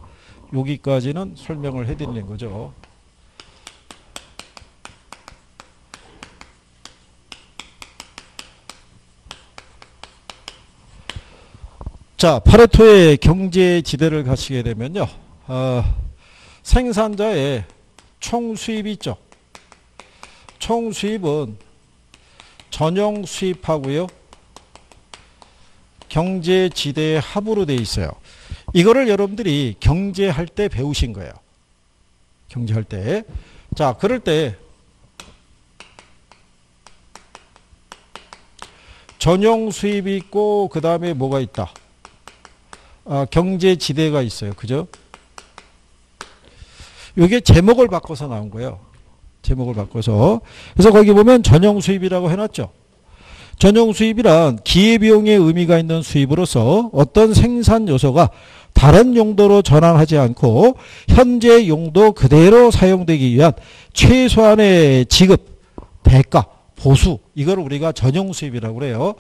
여기까지는 설명을 해드리는 거죠. 자, 파레토의 경제지대를 가시게 되면요. 생산자의 총수입이 있죠. 총수입은 전용 수입하고요. 경제지대의 합으로 되어 있어요. 이거를 여러분들이 경제할 때 배우신 거예요. 경제할 때. 자, 그럴 때 전용 수입이 있고 그 다음에 뭐가 있다? 경제지대가 있어요. 그죠? 이게 제목을 바꿔서 나온 거예요. 제목을 바꿔서. 그래서 거기 보면 전용 수입이라고 해놨죠. 전용 수입이란 기회비용의 의미가 있는 수입으로서 어떤 생산 요소가 다른 용도로 전환하지 않고 현재 용도 그대로 사용되기 위한 최소한의 지급, 대가, 보수, 이걸 우리가 전용 수입이라고 그래요.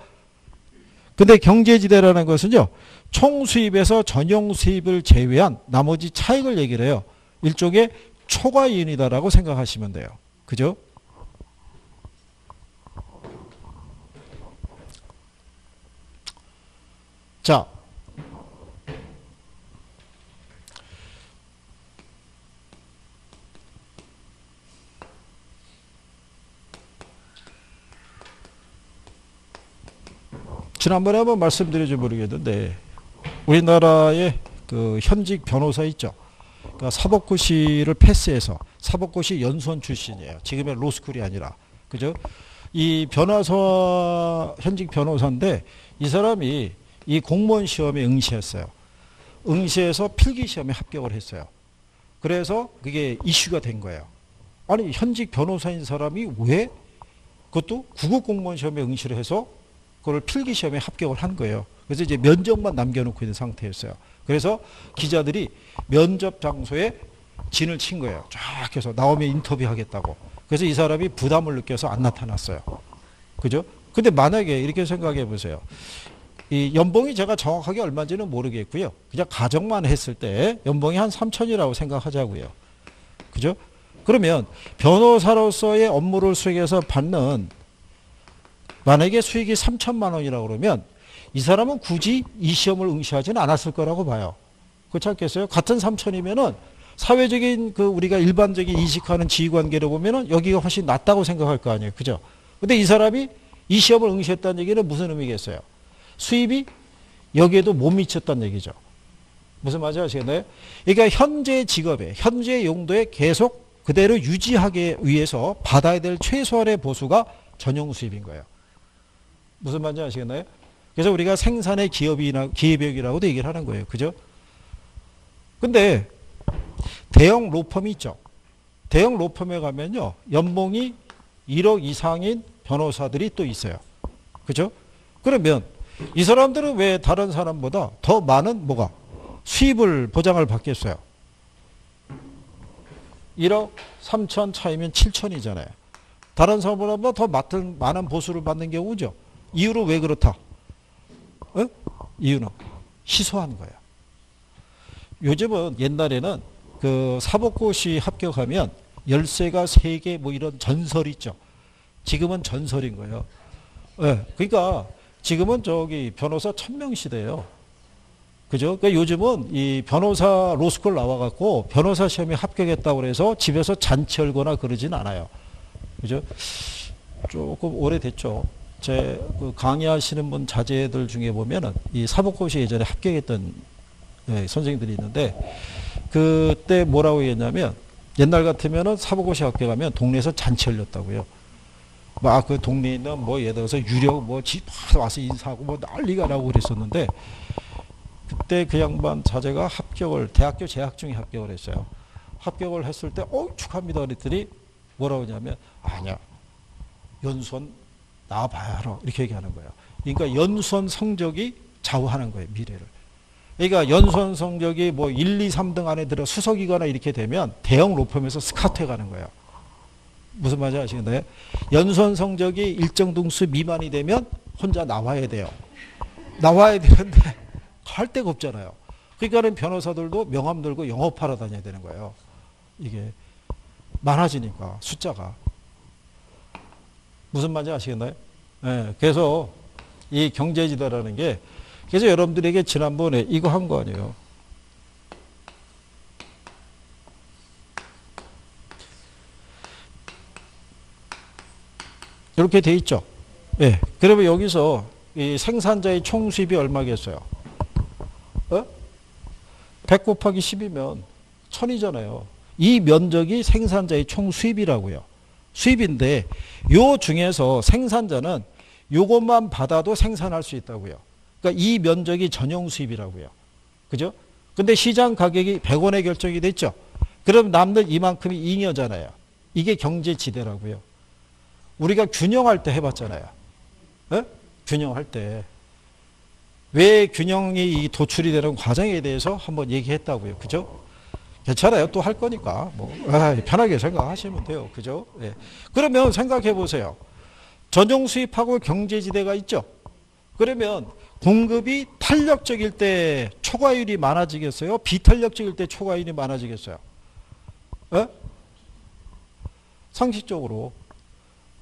근데 경제지대라는 것은요. 총수입에서 전용 수입을 제외한 나머지 차익을 얘기를 해요. 일종의 초과이윤이다라고 생각하시면 돼요. 그죠? 자, 지난번에 한번 말씀드려지 모르겠는데 우리나라의 현직 변호사 있죠. 그러니까 사법고시를 패스해서 사법고시 연수원 출신이에요. 지금의 로스쿨이 아니라. 그죠? 이 변호사, 현직 변호사인데 이 사람이 이 공무원 시험에 응시했어요. 응시해서 필기 시험에 합격을 했어요. 그래서 그게 이슈가 된 거예요. 아니 현직 변호사인 사람이 왜 그것도 국어 공무원 시험에 응시를 해서 그걸 필기 시험에 합격을 한 거예요. 그래서 이제 면접만 남겨놓고 있는 상태였어요. 그래서 기자들이 면접 장소에 진을 친 거예요. 쫙 해서 나오면 인터뷰하겠다고. 그래서 이 사람이 부담을 느껴서 안 나타났어요. 그죠? 근데 만약에 이렇게 생각해 보세요. 이 연봉이 제가 정확하게 얼마인지는 모르겠고요. 그냥 가정만 했을 때 연봉이 한 3천이라고 생각하자고요. 그죠? 그러면 변호사로서의 업무를 수행해서 받는 만약에 수익이 3천만 원이라고 그러면 이 사람은 굳이 이 시험을 응시하지는 않았을 거라고 봐요. 그렇지 않겠어요? 같은 3천이면은 사회적인 그 우리가 일반적인 인식하는 지위관계로 보면은 여기가 훨씬 낫다고 생각할 거 아니에요. 그죠? 근데 이 사람이 이 시험을 응시했다는 얘기는 무슨 의미겠어요? 수입이 여기에도 못 미쳤다는 얘기죠. 무슨 말인지 아시겠나요? 그러니까 현재 직업에, 현재 용도에 계속 그대로 유지하기 위해서 받아야 될 최소한의 보수가 전용 수입인 거예요. 무슨 말인지 아시겠나요? 그래서 우리가 생산의 기업이나 기업역이라고도 얘기를 하는 거예요. 그죠? 근데 대형 로펌이 있죠. 대형 로펌에 가면요. 연봉이 1억 이상인 변호사들이 또 있어요. 그죠? 그러면 이 사람들은 왜 다른 사람보다 더 많은 뭐가 수입을 보장을 받겠어요? 1억 3천 차이면 7천이잖아요. 다른 사람보다 더 많은 보수를 받는 경우죠. 이유로 왜 그렇다? 어? 이유는 희소한 거예요. 요즘은 옛날에는 그 사법고시 합격하면 열쇠가 3개 뭐 이런 전설이 있죠. 지금은 전설인 거예요. 네, 그러니까 지금은 저기 변호사 1000명 시대예요. 그죠? 그러니까 요즘은 이 변호사 로스쿨 나와갖고 변호사 시험에 합격했다고 해서 집에서 잔치 열거나 그러진 않아요. 그죠? 조금 오래됐죠. 제 그 강의하시는 분 자제들 중에 보면은 이 사법고시 예전에 합격했던 네, 선생님들이 있는데 그때 뭐라고 했냐면 옛날 같으면은 사법고시 합격하면 동네에서 잔치 열렸다고요. 막 그 동네에 있는 뭐 예를 들어서 유력 뭐 와서 인사하고 뭐 난리가 나고 그랬었는데 그때 그 양반 자제가 합격을 대학교 재학 중에 합격을 했어요. 합격을 했을 때 축하합니다 그랬더니 뭐라고 하냐면 아니야 연수원 나와봐야 알아 이렇게 얘기하는 거예요. 그러니까 연수원 성적이 좌우하는 거예요. 미래를. 그러니까 연수원 성적이 뭐 1, 2, 3등 안에 들어 수석이거나 이렇게 되면 대형 로펌에서 스카트해 가는 거예요. 무슨 말인지 아시겠나요? 연수원 성적이 일정 등수 미만이 되면 혼자 나와야 돼요. 나와야 되는데 갈 데가 없잖아요. 그러니까는 변호사들도 명함 들고 영업하러 다녀야 되는 거예요. 이게 많아지니까 숫자가. 무슨 말인지 아시겠나요? 네, 그래서 이 경제지다라는 게 그래서 여러분들에게 지난번에 이거 한 거 아니에요. 이렇게 돼 있죠. 예. 그러면 여기서 이 생산자의 총 수입이 얼마겠어요? 100 곱하기 10이면 1000이잖아요. 이 면적이 생산자의 총 수입이라고요. 수입인데 요 중에서 생산자는 요것만 받아도 생산할 수 있다고요. 그러니까 이 면적이 전용 수입이라고요. 그죠? 근데 시장 가격이 100원에 결정이 됐죠. 그럼 남는 이만큼이 잉여잖아요. 이게 경제 지대라고요. 우리가 균형할 때 해봤잖아요. 에? 균형할 때. 왜 균형이 도출이 되는 과정에 대해서 한번 얘기했다고요. 그죠? 괜찮아요. 또 할 거니까. 뭐, 편하게 생각하시면 돼요. 그죠? 예. 그러면 생각해 보세요. 전용 수입하고 경제지대가 있죠? 그러면 공급이 탄력적일 때 초과율이 많아지겠어요? 비탄력적일 때 초과율이 많아지겠어요? 에? 상식적으로.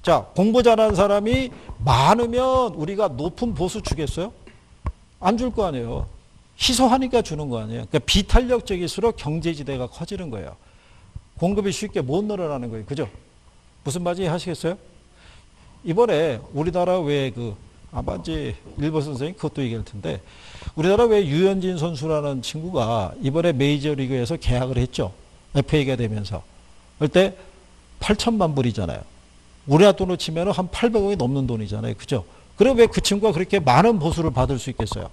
자, 공부 잘하는 사람이 많으면 우리가 높은 보수 주겠어요? 안 줄 거 아니에요. 희소하니까 주는 거 아니에요. 그러니까 비탄력적일수록 경제지대가 커지는 거예요. 공급이 쉽게 못 늘어나는 거예요. 그죠? 무슨 말인지 하시겠어요? 이번에 우리나라 왜 그 아마지 일본 선생님 그것도 얘기할 텐데 우리나라 왜 유현진 선수라는 친구가 이번에 메이저리그에서 계약을 했죠. FA가 되면서. 그때 8천만 불이잖아요. 우리나라 돈으로 치면 한 800억이 넘는 돈이잖아요. 그죠? 그럼 왜 그 친구가 그렇게 많은 보수를 받을 수 있겠어요?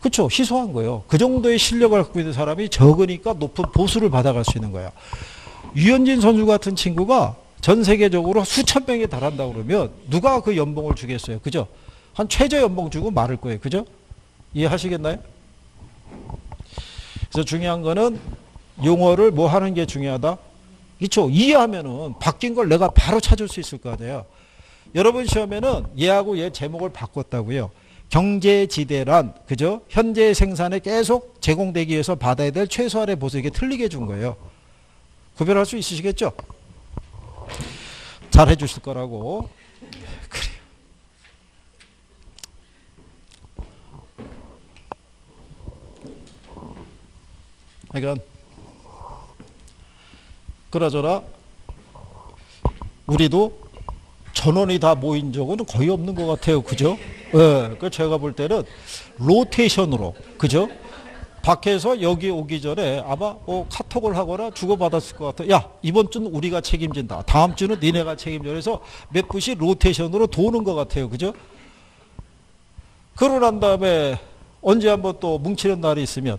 그쵸? 희소한 거예요. 그 정도의 실력을 갖고 있는 사람이 적으니까 높은 보수를 받아갈 수 있는 거예요. 유현진 선수 같은 친구가 전 세계적으로 수천 명에 달한다고 그러면 누가 그 연봉을 주겠어요? 그죠? 한 최저 연봉 주고 말을 거예요. 그죠? 이해하시겠나요? 그래서 중요한 거는 용어를 뭐 하는 게 중요하다? 그렇죠. 이해하면은 바뀐 걸 내가 바로 찾을 수 있을 거 아니에요. 여러분 시험에는 얘하고 얘 제목을 바꿨다고요. 경제지대란 그죠? 현재 생산에 계속 제공되기 위해서 받아야 될 최소한의 보수에게 틀리게 준 거예요. 구별할 수 있으시겠죠? 잘 해주실 거라고. 그래요. 그러니까 그러저라 우리도 전원이 다 모인 적은 거의 없는 것 같아요. 그죠? 예, 그 제가 볼 때는 로테이션으로, 그죠? 밖에서 여기 오기 전에 아마 카톡을 하거나 주고받았을 것 같아요. 야, 이번 주는 우리가 책임진다. 다음 주는 니네가 책임져. 그래서 몇 분씩 로테이션으로 도는 것 같아요. 그죠? 그러고 난 다음에 언제 한번 또 뭉치는 날이 있으면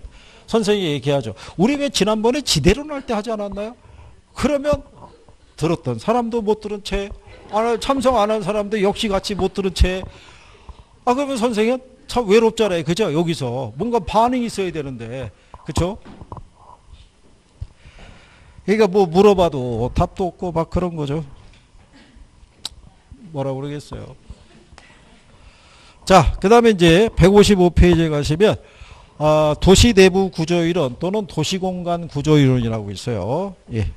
선생님이 얘기하죠. 우리 왜 지난번에 지대로는 할 때 하지 않았나요? 그러면 들었던 사람도 못 들은 채, 참석 안 한 사람도 역시 같이 못 들은 채, 그러면 선생님 참 외롭잖아요. 그죠? 여기서 뭔가 반응이 있어야 되는데, 그죠? 그러니까 뭐 물어봐도 답도 없고 막 그런 거죠. 뭐라 그러겠어요. 자, 그 다음에 이제 155페이지에 가시면 도시 내부 구조이론 또는 도시공간 구조이론이라고 있어요. 예.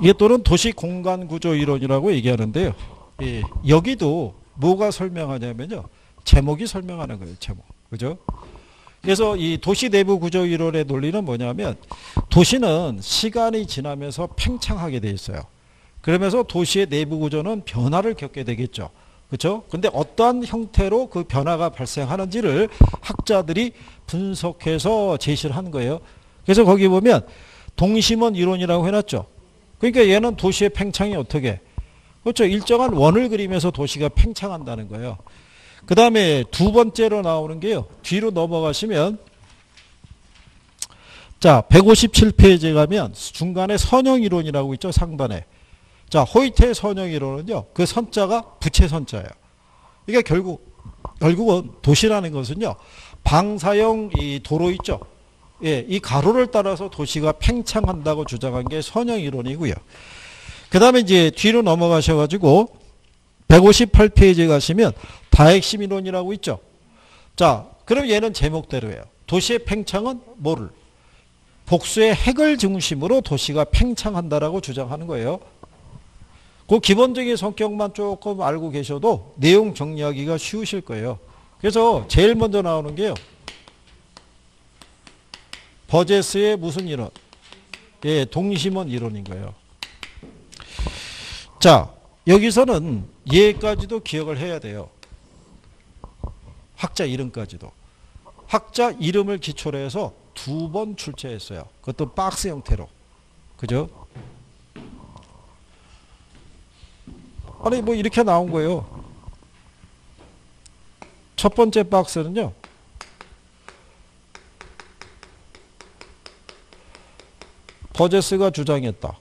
이게 또는 도시공간구조이론이라고 얘기하는데요. 예, 여기도 뭐가 설명하냐면요. 제목이 설명하는 거예요. 제목. 그죠? 그래서 이 도시 내부 구조 이론의 논리는 뭐냐면 도시는 시간이 지나면서 팽창하게 돼 있어요. 그러면서 도시의 내부 구조는 변화를 겪게 되겠죠. 그렇죠? 근데 어떠한 형태로 그 변화가 발생하는지를 학자들이 분석해서 제시를 한 거예요. 그래서 거기 보면 동심원 이론이라고 해놨죠. 그러니까 얘는 도시의 팽창이 어떻게? 그렇죠. 일정한 원을 그리면서 도시가 팽창한다는 거예요. 그 다음에 두 번째로 나오는 게요. 뒤로 넘어가시면 자 157페이지에 가면 중간에 선형이론이라고 있죠. 상단에. 자 호이트의 선형이론은요. 그 선자가 부채 선자예요. 그러니까 결국은 도시라는 것은요. 방사형 이 도로 있죠. 예, 이 가로를 따라서 도시가 팽창한다고 주장한 게 선형이론이고요. 그 다음에 이제 뒤로 넘어가셔가지고 158페이지에 가시면 다핵심이론이라고 있죠. 자, 그럼 얘는 제목대로예요. 도시의 팽창은 뭐를? 복수의 핵을 중심으로 도시가 팽창한다라고 주장하는 거예요. 그 기본적인 성격만 조금 알고 계셔도 내용 정리하기가 쉬우실 거예요. 그래서 제일 먼저 나오는 게요. 버제스의 무슨 이론? 예, 동심원 이론인 거예요. 자, 여기서는 얘까지도 기억을 해야 돼요. 학자 이름까지도. 학자 이름을 기초로 해서 두 번 출제했어요. 그것도 박스 형태로. 그죠? 아니, 뭐 이렇게 나온 거예요. 첫 번째 박스는요. 버제스가 주장했다.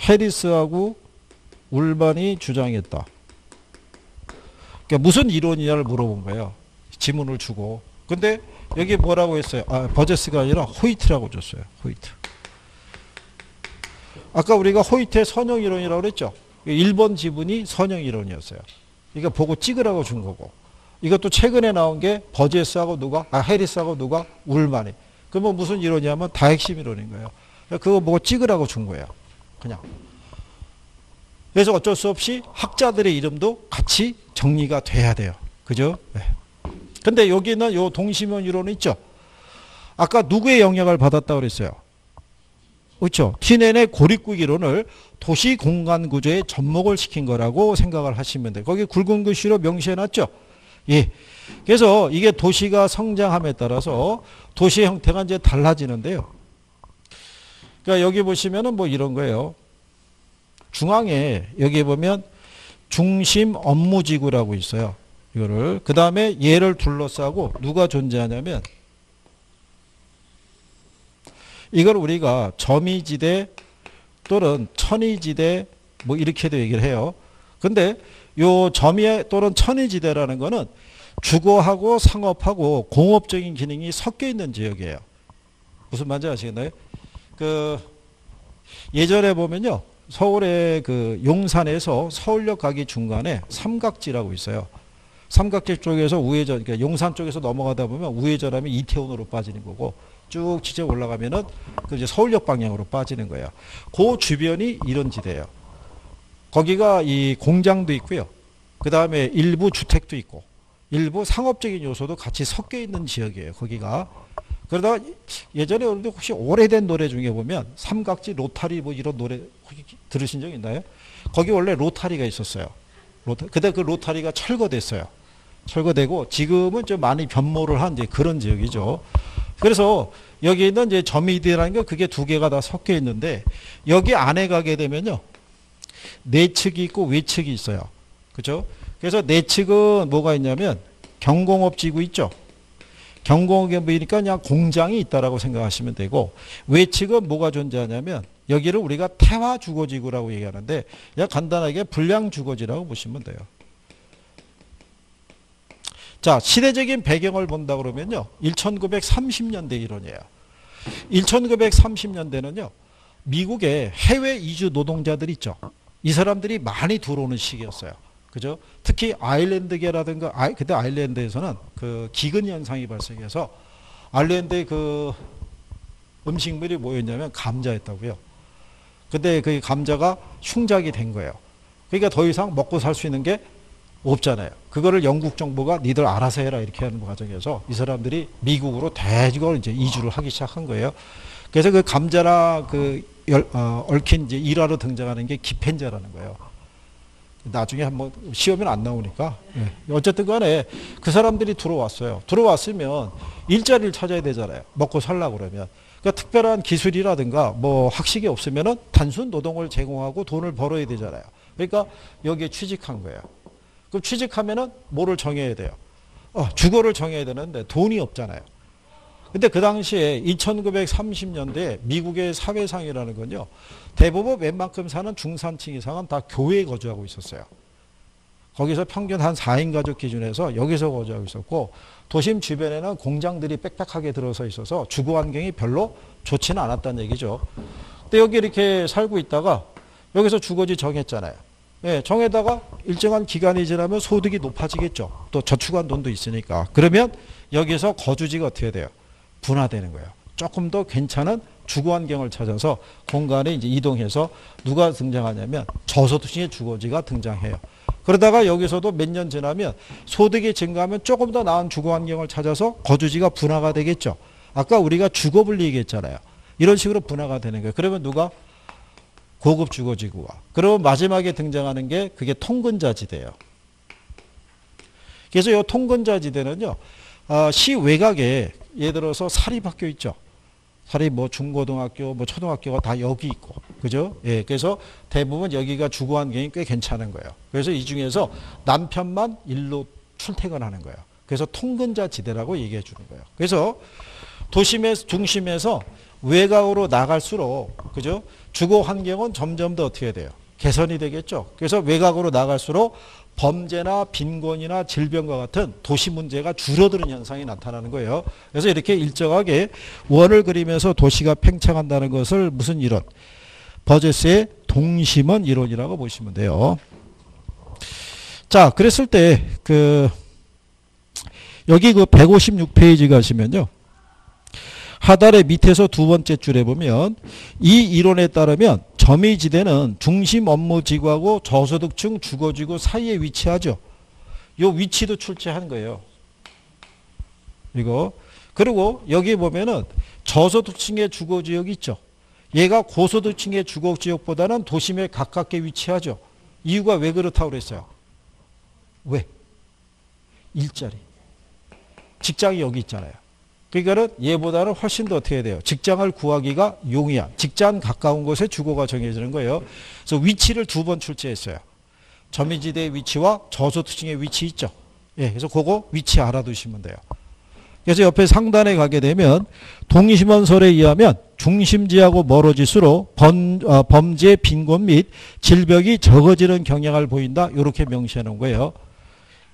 해리스하고 울반이 주장했다. 그러니까 무슨 이론이냐를 물어본 거예요. 지문을 주고. 근데 여기 뭐라고 했어요? 버제스가 아니라 호이트라고 줬어요. 호이트. 아까 우리가 호이트의 선형이론이라고 그랬죠. 1번 지문이 선형이론이었어요. 그러니까 보고 찍으라고 준 거고. 이것도 최근에 나온 게 버제스하고 누가? 해리스하고 누가? 울만이. 그러면 무슨 이론이냐면 다핵심 이론인 거예요. 그거 보고 찍으라고 준 거예요. 그냥. 그래서 어쩔 수 없이 학자들의 이름도 같이 정리가 돼야 돼요. 그죠? 네. 근데 여기는 요 동심원 이론 있죠? 아까 누구의 영향을 받았다고 그랬어요? 그렇죠? 튀넨의 고립국 이론을 도시 공간 구조에 접목을 시킨 거라고 생각을 하시면 돼요. 거기 굵은 글씨로 명시해 놨죠? 예. 그래서 이게 도시가 성장함에 따라서 도시의 형태가 이제 달라지는데요. 그러니까 여기 보시면은 뭐 이런 거예요. 중앙에 여기 보면 중심 업무지구라고 있어요. 이거를. 그 다음에 얘를 둘러싸고 누가 존재하냐면 이걸 우리가 점이지대 또는 천이지대 뭐 이렇게도 얘기를 해요. 근데 요 점이 또는 천이지대라는 거는 주거하고 상업하고 공업적인 기능이 섞여 있는 지역이에요. 무슨 말인지 아시겠나요? 그 예전에 보면요, 서울의 그 용산에서 서울역 가기 중간에 삼각지라고 있어요. 삼각지 쪽에서 우회전, 그러니까 용산 쪽에서 넘어가다 보면 우회전하면 이태원으로 빠지는 거고, 쭉 지제 올라가면은 그 이제 서울역 방향으로 빠지는 거예요. 그 주변이 이런 지대예요. 거기가 이 공장도 있고요. 그 다음에 일부 주택도 있고, 일부 상업적인 요소도 같이 섞여 있는 지역이에요. 거기가. 그러다가 예전에 혹시 오래된 노래 중에 보면 삼각지 로타리 뭐 이런 노래 혹시 들으신 적 있나요? 거기 원래 로타리가 있었어요. 그때 그 로타리가 철거됐어요. 철거되고 지금은 좀 많이 변모를 한 이제 그런 지역이죠. 그래서 여기 있는 이제 점이드라는 게 그게 두 개가 다 섞여 있는데 여기 안에 가게 되면요, 내측이 있고 외측이 있어요. 그렇죠? 그래서 내측은 뭐가 있냐면 경공업지구 있죠. 경공업이니까 그냥 공장이 있다라고 생각하시면 되고, 외측은 뭐가 존재하냐면 여기를 우리가 태화주거지구라고 얘기하는데 그냥 간단하게 불량주거지라고 보시면 돼요. 자, 시대적인 배경을 본다 그러면요, 1930년대 이론이에요. 1930년대는요 미국에 해외 이주 노동자들 있죠. 이 사람들이 많이 들어오는 시기였어요. 그죠? 특히 아일랜드계라든가, 그때 아일랜드에서는 그 기근 현상이 발생해서 아일랜드의 그 음식물이 뭐였냐면 감자였다고요. 근데 그 감자가 흉작이 된 거예요. 그러니까 더 이상 먹고 살 수 있는 게 없잖아요. 그거를 영국 정부가 니들 알아서 해라 이렇게 하는 과정에서 이 사람들이 미국으로 대거 이제 이주를 하기 시작한 거예요. 그래서 그 감자랑 그 얽힌 이제 일화로 등장하는 게 기펜자라는 거예요. 나중에 한번 시험은 안 나오니까. 예. 어쨌든 간에 그 사람들이 들어왔어요. 들어왔으면 일자리를 찾아야 되잖아요. 먹고 살려고 그러면. 그러니까 특별한 기술이라든가 뭐 학식이 없으면은 단순 노동을 제공하고 돈을 벌어야 되잖아요. 그러니까 여기에 취직한 거예요. 그럼 취직하면은 뭐를 정해야 돼요? 주거를 정해야 되는데 돈이 없잖아요. 근데 그 당시에 1930년대 미국의 사회상이라는 건요, 대부분 웬만큼 사는 중산층 이상은 다 교외에 거주하고 있었어요. 거기서 평균 한 4인 가족 기준에서 여기서 거주하고 있었고, 도심 주변에는 공장들이 빽빽하게 들어서 있어서 주거 환경이 별로 좋지는 않았다는 얘기죠. 근데 여기 이렇게 살고 있다가 여기서 주거지 정했잖아요. 예, 정에다가 일정한 기간이 지나면 소득이 높아지겠죠. 또 저축한 돈도 있으니까. 그러면 여기서 거주지가 어떻게 돼요? 분화되는 거예요. 조금 더 괜찮은 주거 환경을 찾아서 공간에 이제 이동해서 누가 등장하냐면 저소득층의 주거지가 등장해요. 그러다가 여기서도 몇 년 지나면 소득이 증가하면 조금 더 나은 주거 환경을 찾아서 거주지가 분화가 되겠죠. 아까 우리가 주거분리 얘기했잖아요. 이런 식으로 분화가 되는 거예요. 그러면 누가? 고급 주거지구와. 그러면 마지막에 등장하는 게 그게 통근자지대예요. 그래서 이 통근자지대는요, 시 외곽에 예를 들어서 사립학교 있죠. 사립 뭐 중고등학교 뭐 초등학교가 다 여기 있고, 그죠? 예, 그래서 대부분 여기가 주거 환경이 꽤 괜찮은 거예요. 그래서 이 중에서 남편만 일로 출퇴근하는 거예요. 그래서 통근자 지대라고 얘기해 주는 거예요. 그래서 도심의 중심에서 외곽으로 나갈수록, 그죠? 주거 환경은 점점 더 어떻게 돼요? 개선이 되겠죠. 그래서 외곽으로 나갈수록 범죄나 빈곤이나 질병과 같은 도시 문제가 줄어드는 현상이 나타나는 거예요. 그래서 이렇게 일정하게 원을 그리면서 도시가 팽창한다는 것을 무슨 이론? 버제스의 동심원 이론이라고 보시면 돼요. 자, 그랬을 때 여기 156페이지 가시면요, 하단의 밑에서 두 번째 줄에 보면 이 이론에 따르면 점의지대는 중심 업무지구하고 저소득층 주거지구 사이에 위치하죠. 요 위치도 출제한 거예요. 이거. 그리고 여기 보면은 저소득층의 주거지역이 있죠. 얘가 고소득층의 주거지역보다는 도심에 가깝게 위치하죠. 이유가 왜 그렇다고 그랬어요? 왜? 일자리. 직장이 여기 있잖아요. 그러니까 얘보다는 훨씬 더 어떻게 해야 돼요? 직장을 구하기가 용이한, 직장 가까운 곳에 주거가 정해지는 거예요. 그래서 위치를 두 번 출제했어요. 점의지대의 위치와 저소득층의 위치 있죠. 예, 그래서 그거 위치 알아두시면 돼요. 그래서 옆에 상단에 가게 되면 동심원설에 의하면 중심지하고 멀어질수록 범죄, 빈곤 및 질병이 적어지는 경향을 보인다. 이렇게 명시해 놓은 거예요.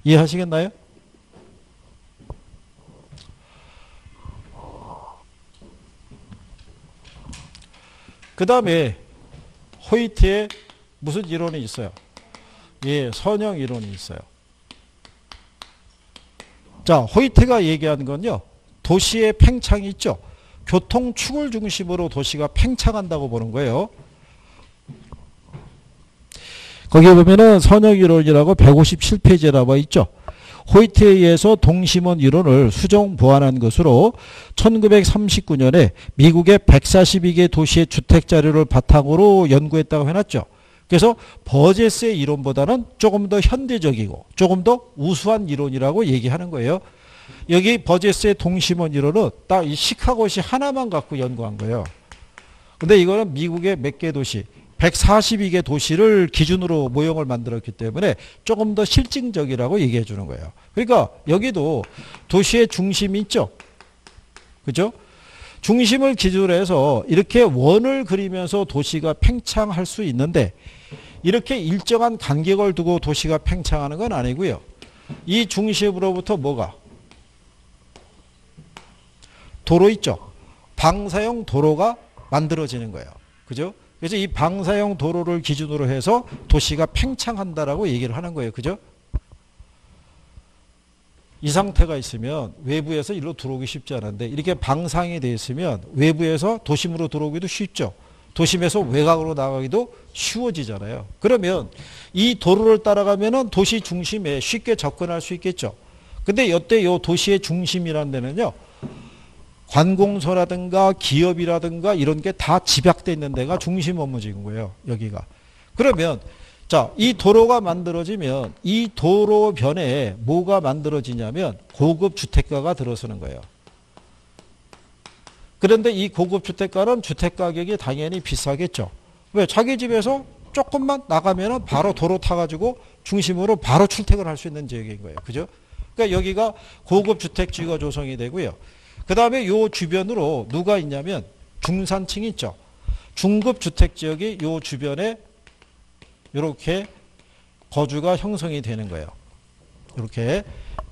이해하시겠나요? 그 다음에 호이트의 무슨 이론이 있어요? 예, 선형 이론이 있어요. 자, 호이트가 얘기하는 건요, 도시의 팽창이 있죠. 교통축을 중심으로 도시가 팽창한다고 보는 거예요. 거기에 보면은 선형 이론이라고 157페이지에 나와 있죠. 호이트에 의해서 동심원 이론을 수정 보완한 것으로 1939년에 미국의 142개 도시의 주택 자료를 바탕으로 연구했다고 해놨죠. 그래서 버제스의 이론보다는 조금 더 현대적이고 조금 더 우수한 이론이라고 얘기하는 거예요. 여기 버제스의 동심원 이론은 딱 이 시카고시 하나만 갖고 연구한 거예요. 근데 이거는 미국의 몇 개 도시, 142개 도시를 기준으로 모형을 만들었기 때문에 조금 더 실증적이라고 얘기해 주는 거예요. 그러니까 여기도 도시의 중심이 있죠. 그죠? 중심을 기준으로 해서 이렇게 원을 그리면서 도시가 팽창할 수 있는데, 이렇게 일정한 간격을 두고 도시가 팽창하는 건 아니고요. 이 중심으로부터 뭐가? 도로 있죠. 방사형 도로가 만들어지는 거예요. 그죠? 그래서 이 방사형 도로를 기준으로 해서 도시가 팽창한다라고 얘기를 하는 거예요. 그죠? 이 상태가 있으면 외부에서 일로 들어오기 쉽지 않은데, 이렇게 방사형이 되어 있으면 외부에서 도심으로 들어오기도 쉽죠. 도심에서 외곽으로 나가기도 쉬워지잖아요. 그러면 이 도로를 따라가면은 도시 중심에 쉽게 접근할 수 있겠죠. 근데 이때 이 도시의 중심이라는 데는요, 관공서라든가 기업이라든가 이런 게 다 집약돼 있는 데가 중심 업무지인 거예요, 여기가. 그러면 자, 이 도로가 만들어지면 이 도로변에 뭐가 만들어지냐면 고급 주택가가 들어서는 거예요. 그런데 이 고급 주택가는 주택 가격이 당연히 비싸겠죠. 왜? 자기 집에서 조금만 나가면은 바로 도로 타가지고 중심으로 바로 출퇴근을 할 수 있는 지역인 거예요. 그죠? 그러니까 여기가 고급 주택지가 조성이 되고요. 그 다음에 요 주변으로 누가 있냐면 중산층이 있죠. 중급 주택지역이 요 주변에 이렇게 거주가 형성이 되는 거예요. 이렇게.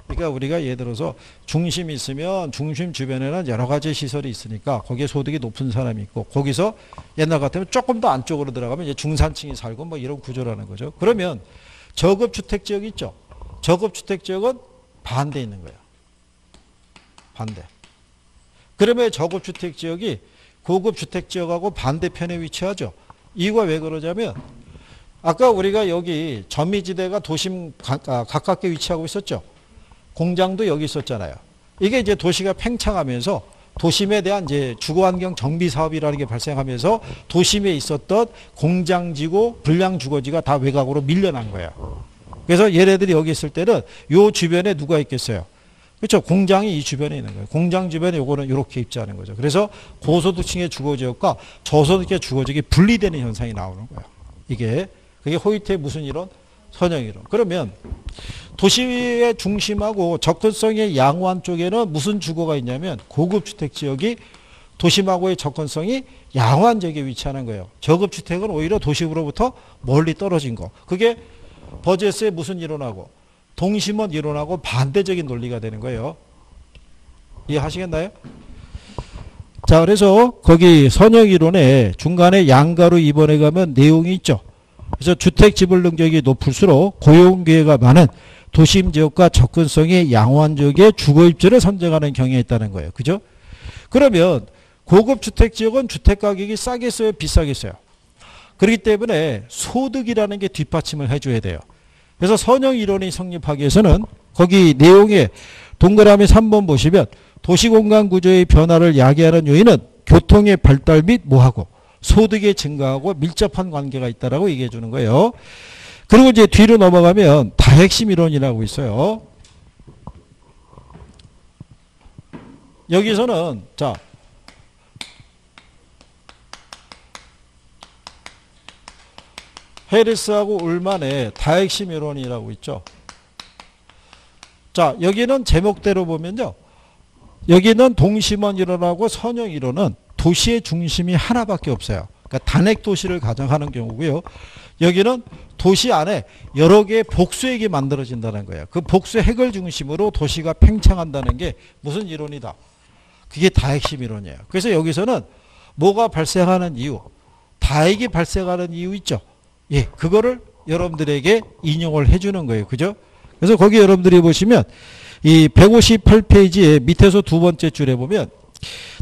그러니까 우리가 예를 들어서 중심이 있으면 중심 주변에는 여러 가지 시설이 있으니까 거기에 소득이 높은 사람이 있고, 거기서 옛날 같으면 조금 더 안쪽으로 들어가면 이제 중산층이 살고 뭐 이런 구조라는 거죠. 그러면 저급 주택지역이 있죠. 저급 주택지역은 반대 있는 거예요. 반대. 그러면 저급주택지역이 고급주택지역하고 반대편에 위치하죠. 이유가 왜 그러냐면, 아까 우리가 여기 전미지대가 도심 가깝게 위치하고 있었죠. 공장도 여기 있었잖아요. 이게 이제 도시가 팽창하면서 도심에 대한 이제 주거환경 정비 사업이라는 게 발생하면서 도심에 있었던 공장지고 불량주거지가 다 외곽으로 밀려난 거예요. 그래서 얘네들이 여기 있을 때는 이 주변에 누가 있겠어요? 그렇죠. 공장이 이 주변에 있는 거예요. 공장 주변에 요거는 이렇게 입지하는 거죠. 그래서 고소득층의 주거지역과 저소득층의 주거지역이 분리되는 현상이 나오는 거예요. 이게, 그게 호이트의 무슨 이론? 선형 이론. 그러면 도시의 중심하고 접근성의 양호한 쪽에는 무슨 주거가 있냐면 고급주택지역이 도심하고의 접근성이 양호한 지역에 위치하는 거예요. 저급주택은 오히려 도심으로부터 멀리 떨어진 거. 그게 버제스의 무슨 이론하고 동심원 이론하고 반대적인 논리가 되는 거예요. 이해하시겠나요? 자, 그래서 거기 선형 이론에 중간에 양가로 입원해 가면 내용이 있죠. 그래서 주택 지불 능력이 높을수록 고용 기회가 많은 도심 지역과 접근성이 양호한 지역의 주거 입지를 선정하는 경향이 있다는 거예요. 그죠? 그러면 고급 주택 지역은 주택 가격이 싸겠어요, 비싸겠어요? 그렇기 때문에 소득이라는 게 뒷받침을 해줘야 돼요. 그래서 선형 이론이 성립하기 위해서는 거기 내용에 동그라미 3번 보시면 도시공간 구조의 변화를 야기하는 요인은 교통의 발달 및 뭐하고 소득의 증가하고 밀접한 관계가 있다라고 얘기해 주는 거예요. 그리고 이제 뒤로 넘어가면 다핵심 이론이라고 있어요. 여기서는 자, 해리스하고 울만의 다핵심 이론이라고 있죠. 자, 여기는 제목대로 보면요, 여기는 동심원 이론하고 선형 이론은 도시의 중심이 하나밖에 없어요. 그러니까 단핵 도시를 가정하는 경우고요. 여기는 도시 안에 여러 개의 복수핵이 만들어진다는 거예요. 그 복수핵을 중심으로 도시가 팽창한다는 게 무슨 이론이다? 그게 다핵심 이론이에요. 그래서 여기서는 뭐가 발생하는 이유, 다에게 발생하는 이유 있죠. 예, 그거를 여러분들에게 인용을 해주는 거예요. 그죠? 그래서 거기 여러분들이 보시면 이 158페이지에 밑에서 두 번째 줄에 보면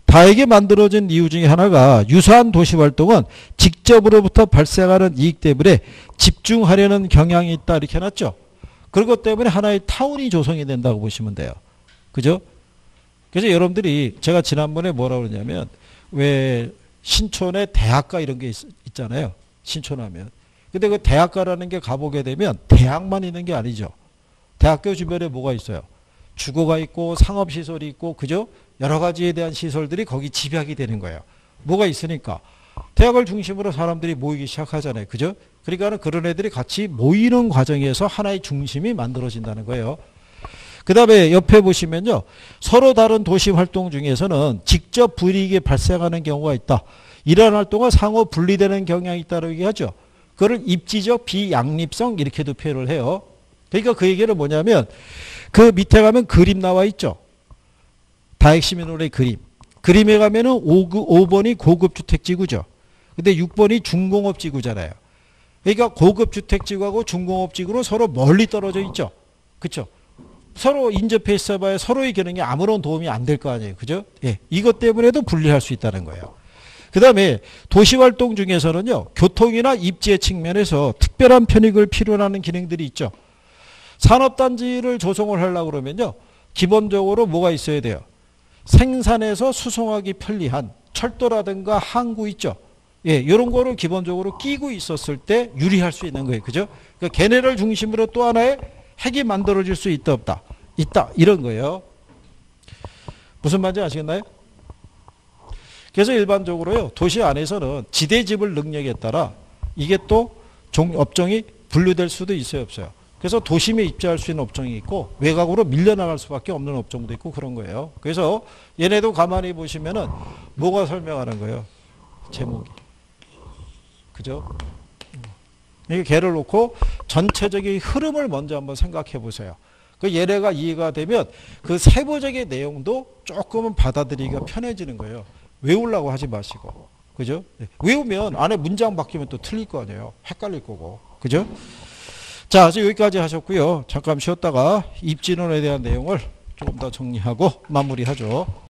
다에게 만들어진 이유 중에 하나가 유사한 도시활동은 직접으로부터 발생하는 이익 때문에 집중하려는 경향이 있다 이렇게 해놨죠. 그것 때문에 하나의 타운이 조성이 된다고 보시면 돼요. 그죠? 그래서 여러분들이 제가 지난번에 뭐라고 그러냐면 왜 신촌에 대학가 이런 게 있잖아요. 신촌하면. 근데 그 대학가라는 게 가보게 되면 대학만 있는 게 아니죠. 대학교 주변에 뭐가 있어요? 주거가 있고 상업시설이 있고 그죠? 여러 가지에 대한 시설들이 거기 집약이 되는 거예요. 뭐가 있으니까. 대학을 중심으로 사람들이 모이기 시작하잖아요. 그죠? 그러니까 그런 애들이 같이 모이는 과정에서 하나의 중심이 만들어진다는 거예요. 그 다음에 옆에 보시면요. 서로 다른 도시 활동 중에서는 직접 불이익이 발생하는 경우가 있다. 이러한 활동은 상호 분리되는 경향이 있다고 얘기하죠. 그걸 입지적 비양립성 이렇게도 표현을 해요. 그러니까 그 얘기는 뭐냐면 그 밑에 가면 그림 나와 있죠. 다액시민홀의 그림. 그림에 가면은 5번이 고급주택지구죠. 근데 6번이 중공업지구잖아요. 그러니까 고급주택지구하고 중공업지구로 서로 멀리 떨어져 있죠. 그렇죠? 서로 인접해 있어봐야 서로의 기능이 아무런 도움이 안 될 거 아니에요. 그죠? 예. 이것 때문에도 분리할 수 있다는 거예요. 그 다음에 도시활동 중에서는요. 교통이나 입지의 측면에서 특별한 편익을 필요로 하는 기능들이 있죠. 산업단지를 조성을 하려고 그러면요. 기본적으로 뭐가 있어야 돼요? 생산해서 수송하기 편리한 철도라든가 항구 있죠. 예, 이런 거를 기본적으로 끼고 있었을 때 유리할 수 있는 거예요. 그죠? 그러니까 걔네를 중심으로 또 하나의 핵이 만들어질 수 있다 없다. 있다. 이런 거예요. 무슨 말인지 아시겠나요? 그래서 일반적으로요. 도시 안에서는 지대지불 능력에 따라 이게 또 업종이 분류될 수도 있어요. 없어요. 그래서 도심에 입지할 수 있는 업종이 있고 외곽으로 밀려나갈 수밖에 없는 업종도 있고 그런 거예요. 그래서 얘네도 가만히 보시면은 뭐가 설명하는 거예요? 제목이. 그죠? 이게 걔를 놓고 전체적인 흐름을 먼저 한번 생각해 보세요. 그 얘네가 이해가 되면 그 세부적인 내용도 조금은 받아들이기가 편해지는 거예요. 외우려고 하지 마시고. 그죠? 외우면 안에 문장 바뀌면 또 틀릴 거 아니에요. 헷갈릴 거고. 그죠? 자, 그래서 여기까지 하셨고요. 잠깐 쉬었다가 입진원에 대한 내용을 조금 더 정리하고 마무리하죠.